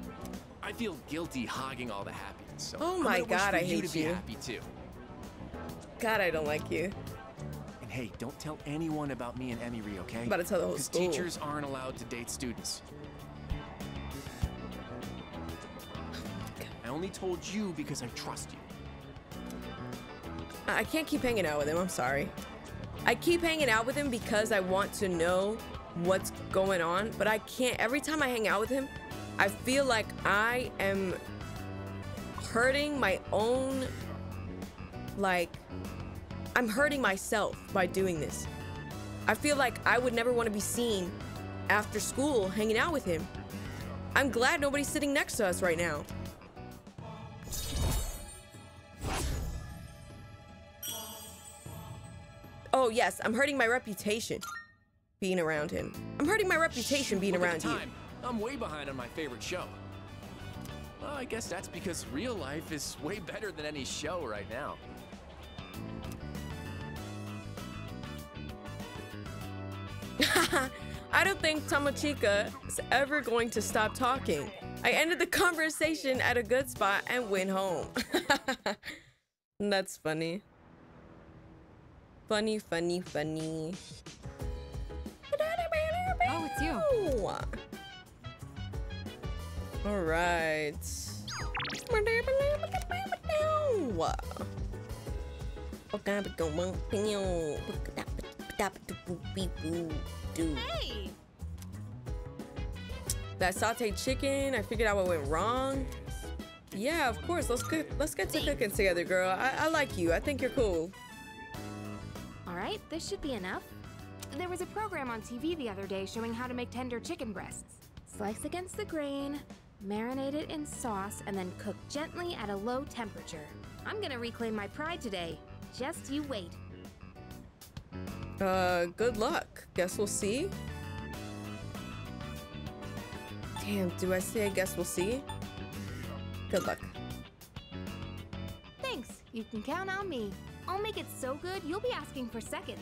I feel guilty hogging all the happiness. So oh my God, I hate you. You to be happy too. God, I don't like you. Hey, don't tell anyone about me and Emiri, okay? I'm about to tell the whole school. Because teachers aren't allowed to date students. I only told you because I trust you. I can't keep hanging out with him, I'm sorry. I keep hanging out with him because I want to know what's going on, but I can't. Every time I hang out with him, I feel like I am hurting my own, like... I'm hurting myself by doing this. I feel like I would never want to be seen after school hanging out with him. I'm glad nobody's sitting next to us right now. Oh yes, I'm hurting my reputation being around him. I'm hurting my reputation being Look around you. I'm way behind on my favorite show. Well, I guess that's because real life is way better than any show right now. I don't think Tomochika is ever going to stop talking. I ended the conversation at a good spot and went home. That's funny. Funny, funny, funny. Oh, it's you. All right. Hey. That sauteed chicken, I figured out what went wrong. Yeah, of course. Let's cook, let's get to cooking together, girl. I, I like you. I think you're cool. All right, this should be enough. There was a program on T V the other day showing how to make tender chicken breasts. Slice against the grain, marinate it in sauce, and then cook gently at a low temperature. I'm gonna reclaim my pride today. Just you wait. Uh, good luck. Guess we'll see. Damn, do I say I guess we'll see? Good luck. Thanks. You can count on me. I'll make it so good, you'll be asking for seconds.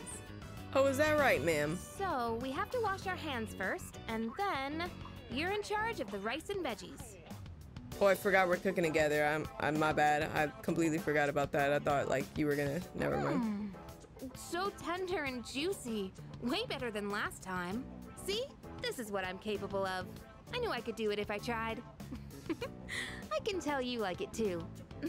Oh, is that right, ma'am? So, we have to wash our hands first, and then you're in charge of the rice and veggies. Oh, I forgot we're cooking together. I'm, I'm my bad. I completely forgot about that. I thought, like, you were gonna... Never mm. mind. So tender and juicy. Way better than last time. See? This is what I'm capable of. I knew I could do it if I tried. I can tell you like it too.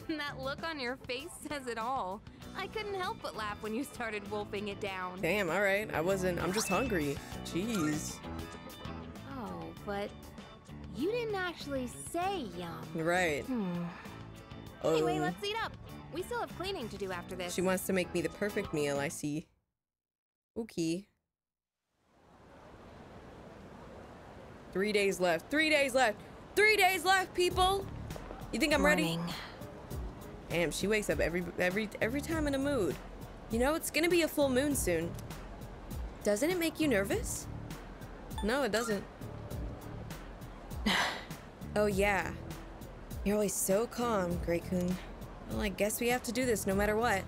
That look on your face says it all. I couldn't help but laugh when you started wolfing it down. Damn, all right. I wasn't. I'm just hungry. Jeez. Oh, but you didn't actually say yum. Right. Hmm. Oh. Anyway, let's eat up. We still have cleaning to do after this. She wants to make me the perfect meal, I see. Okay. Three days left. Three days left. Three days left, people. You think I'm Morning. ready? Damn, she wakes up every every every time in a mood. You know, it's gonna be a full moon soon. Doesn't it make you nervous? No, it doesn't. Oh yeah. You're always so calm, Grey-kun. Well, I guess we have to do this no matter what.